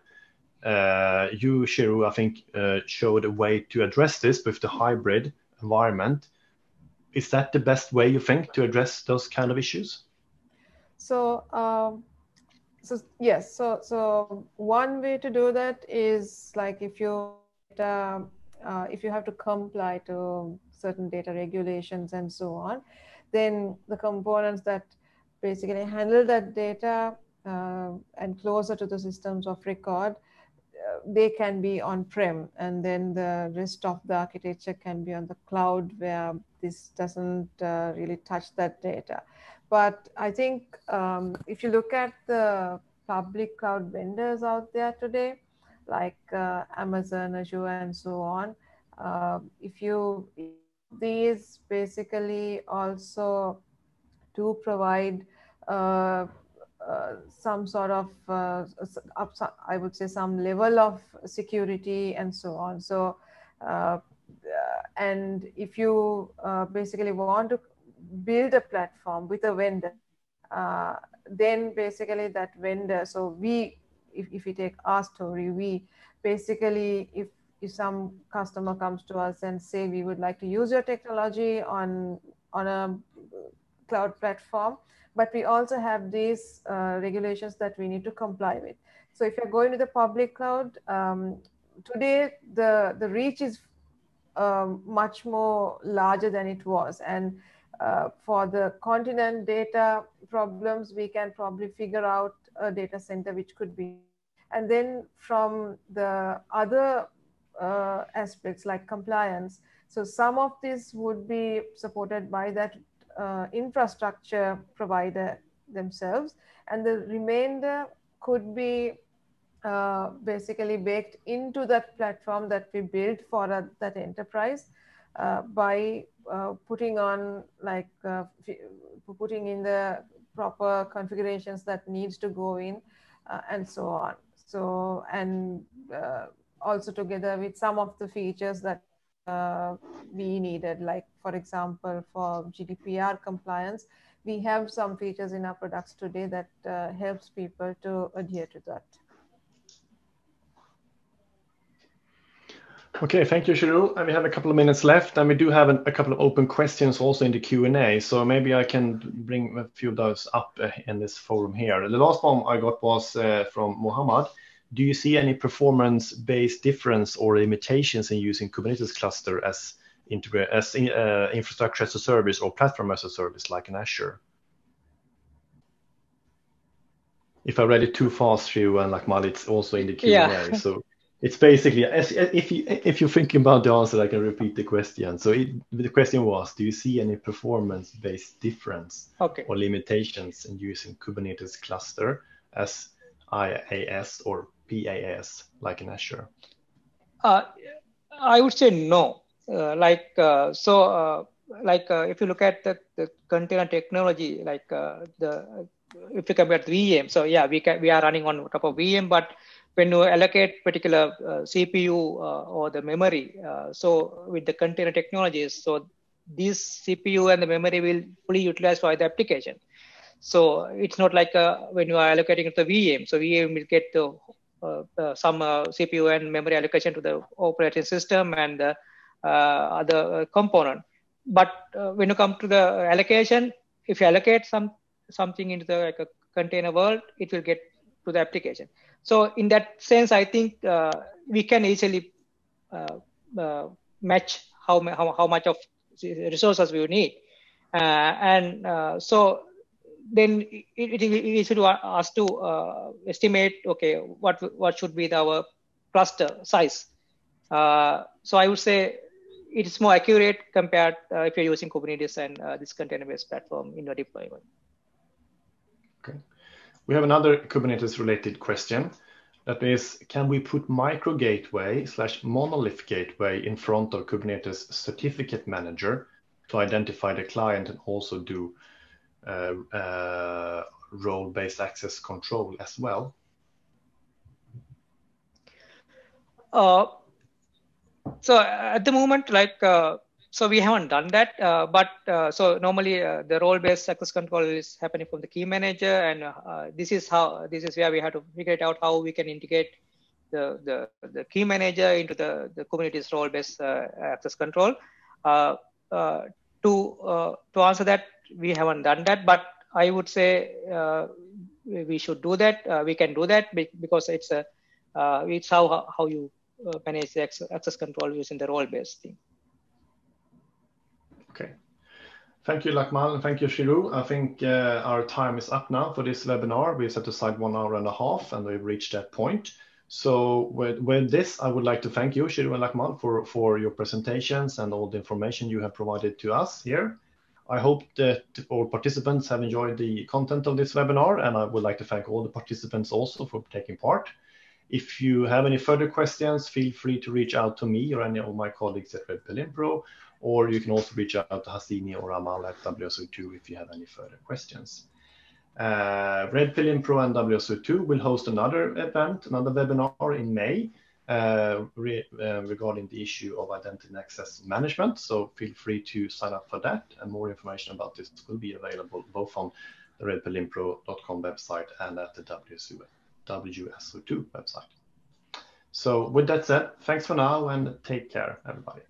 Uh, you, Shiru, I think uh, showed a way to address this with the hybrid environment. Is that the best way you think to address those kind of issues? So, um... so yes, so, so one way to do that is like if you Uh, uh, if you have to comply to certain data regulations and so on, then the components that basically handle that data uh, and closer to the systems of record, uh, they can be on-prem, and then the rest of the architecture can be on the cloud where this doesn't uh, really touch that data. But I think um, if you look at the public cloud vendors out there today, like uh, Amazon, Azure, and so on. Uh, if you, these basically also do provide uh, uh, some sort of, uh, I would say some level of security and so on. So, uh, and if you uh, basically want to build a platform with a vendor, uh, then basically that vendor, so we, If, if we take our story, we basically, if if some customer comes to us and say, we would like to use your technology on, on a cloud platform, but we also have these uh, regulations that we need to comply with. So if you're going to the public cloud, um, today the, the reach is um, much more larger than it was. And uh, for the continent data problems, we can probably figure out a data center which could be. And then from the other uh, aspects like compliance, so some of this would be supported by that uh, infrastructure provider themselves, and the remainder could be uh, basically baked into that platform that we built for uh, that enterprise uh, by uh, putting on like uh, putting in the proper configurations that needs to go in uh, and so on. So, and uh, also together with some of the features that uh, we needed, like for example, for G D P R compliance, we have some features in our products today that uh, helps people to adhere to that. Okay, thank you, Shiro. And we have a couple of minutes left, and we do have an, a couple of open questions also in the Q and A. So maybe I can bring a few of those up in this forum here. The last one I got was uh, from Mohammed. Do you see any performance-based difference or limitations in using Kubernetes cluster as, as uh, infrastructure as a service or platform as a service, like in Azure? If I read it too fast, Shiro and Lakmal, it's also in the Q and A. Yeah. So. It's basically, as, if, you, if you're thinking about the answer, I can repeat the question. So it, the question was, do you see any performance-based difference okay. or limitations in using Kubernetes cluster as I A S or P A S, like in Azure? Uh, I would say no. Uh, like, uh, so uh, like uh, if you look at the, the container technology, like uh, the, if you compare V M, so yeah, we, can, we are running on top of V M, but when you allocate particular uh, C P U uh, or the memory, uh, so with the container technologies, so these C P U and the memory will fully utilize for the application. So it's not like uh, when you are allocating it to V M, so V M will get the, uh, uh, some uh, C P U and memory allocation to the operating system and the uh, other component. But uh, when you come to the allocation, if you allocate some something into the like a container world, it will get to the application. So in that sense, I think uh, we can easily uh, uh, match how, how, how much of resources we need. Uh, and uh, so then it, it is easy to us to uh, estimate, okay, what, what should be the, our cluster size. Uh, so I would say it's more accurate compared uh, if you're using Kubernetes and uh, this container-based platform in your deployment. Okay. We have another Kubernetes related question. That is, can we put micro gateway slash monolith gateway in front of Kubernetes certificate manager to identify the client and also do uh, uh, role-based access control as well? Uh, so at the moment, like, uh, so we haven't done that, uh, but uh, so normally uh, the role-based access control is happening from the key manager, and uh, this is how this is where we have to figure it out how we can integrate the the, the key manager into the, the Kubernetes role-based uh, access control. Uh, uh, to uh, to answer that, we haven't done that, but I would say uh, we should do that. Uh, we can do that because it's a uh, it's how how you manage the access control using the role-based thing. Okay. Thank you, Lakmal, and thank you, Shiru. I think uh, our time is up now for this webinar. We've set aside one hour and a half, and we've reached that point. So with, with this, I would like to thank you, Shiru and Lakmal, for, for your presentations and all the information you have provided to us here. I hope that all participants have enjoyed the content of this webinar, and I would like to thank all the participants also for taking part. If you have any further questions, feel free to reach out to me or any of my colleagues at Redpill Linpro, or you can also reach out to Hasini or Ramal at W S O two if you have any further questions. Uh, Redpill Linpro and W S O two will host another event, another webinar in May uh, re uh, regarding the issue of identity and access management. So feel free to sign up for that, and more information about this will be available both on the redpill linpro dot com website and at the W S O two website. So with that said, thanks for now and take care, everybody.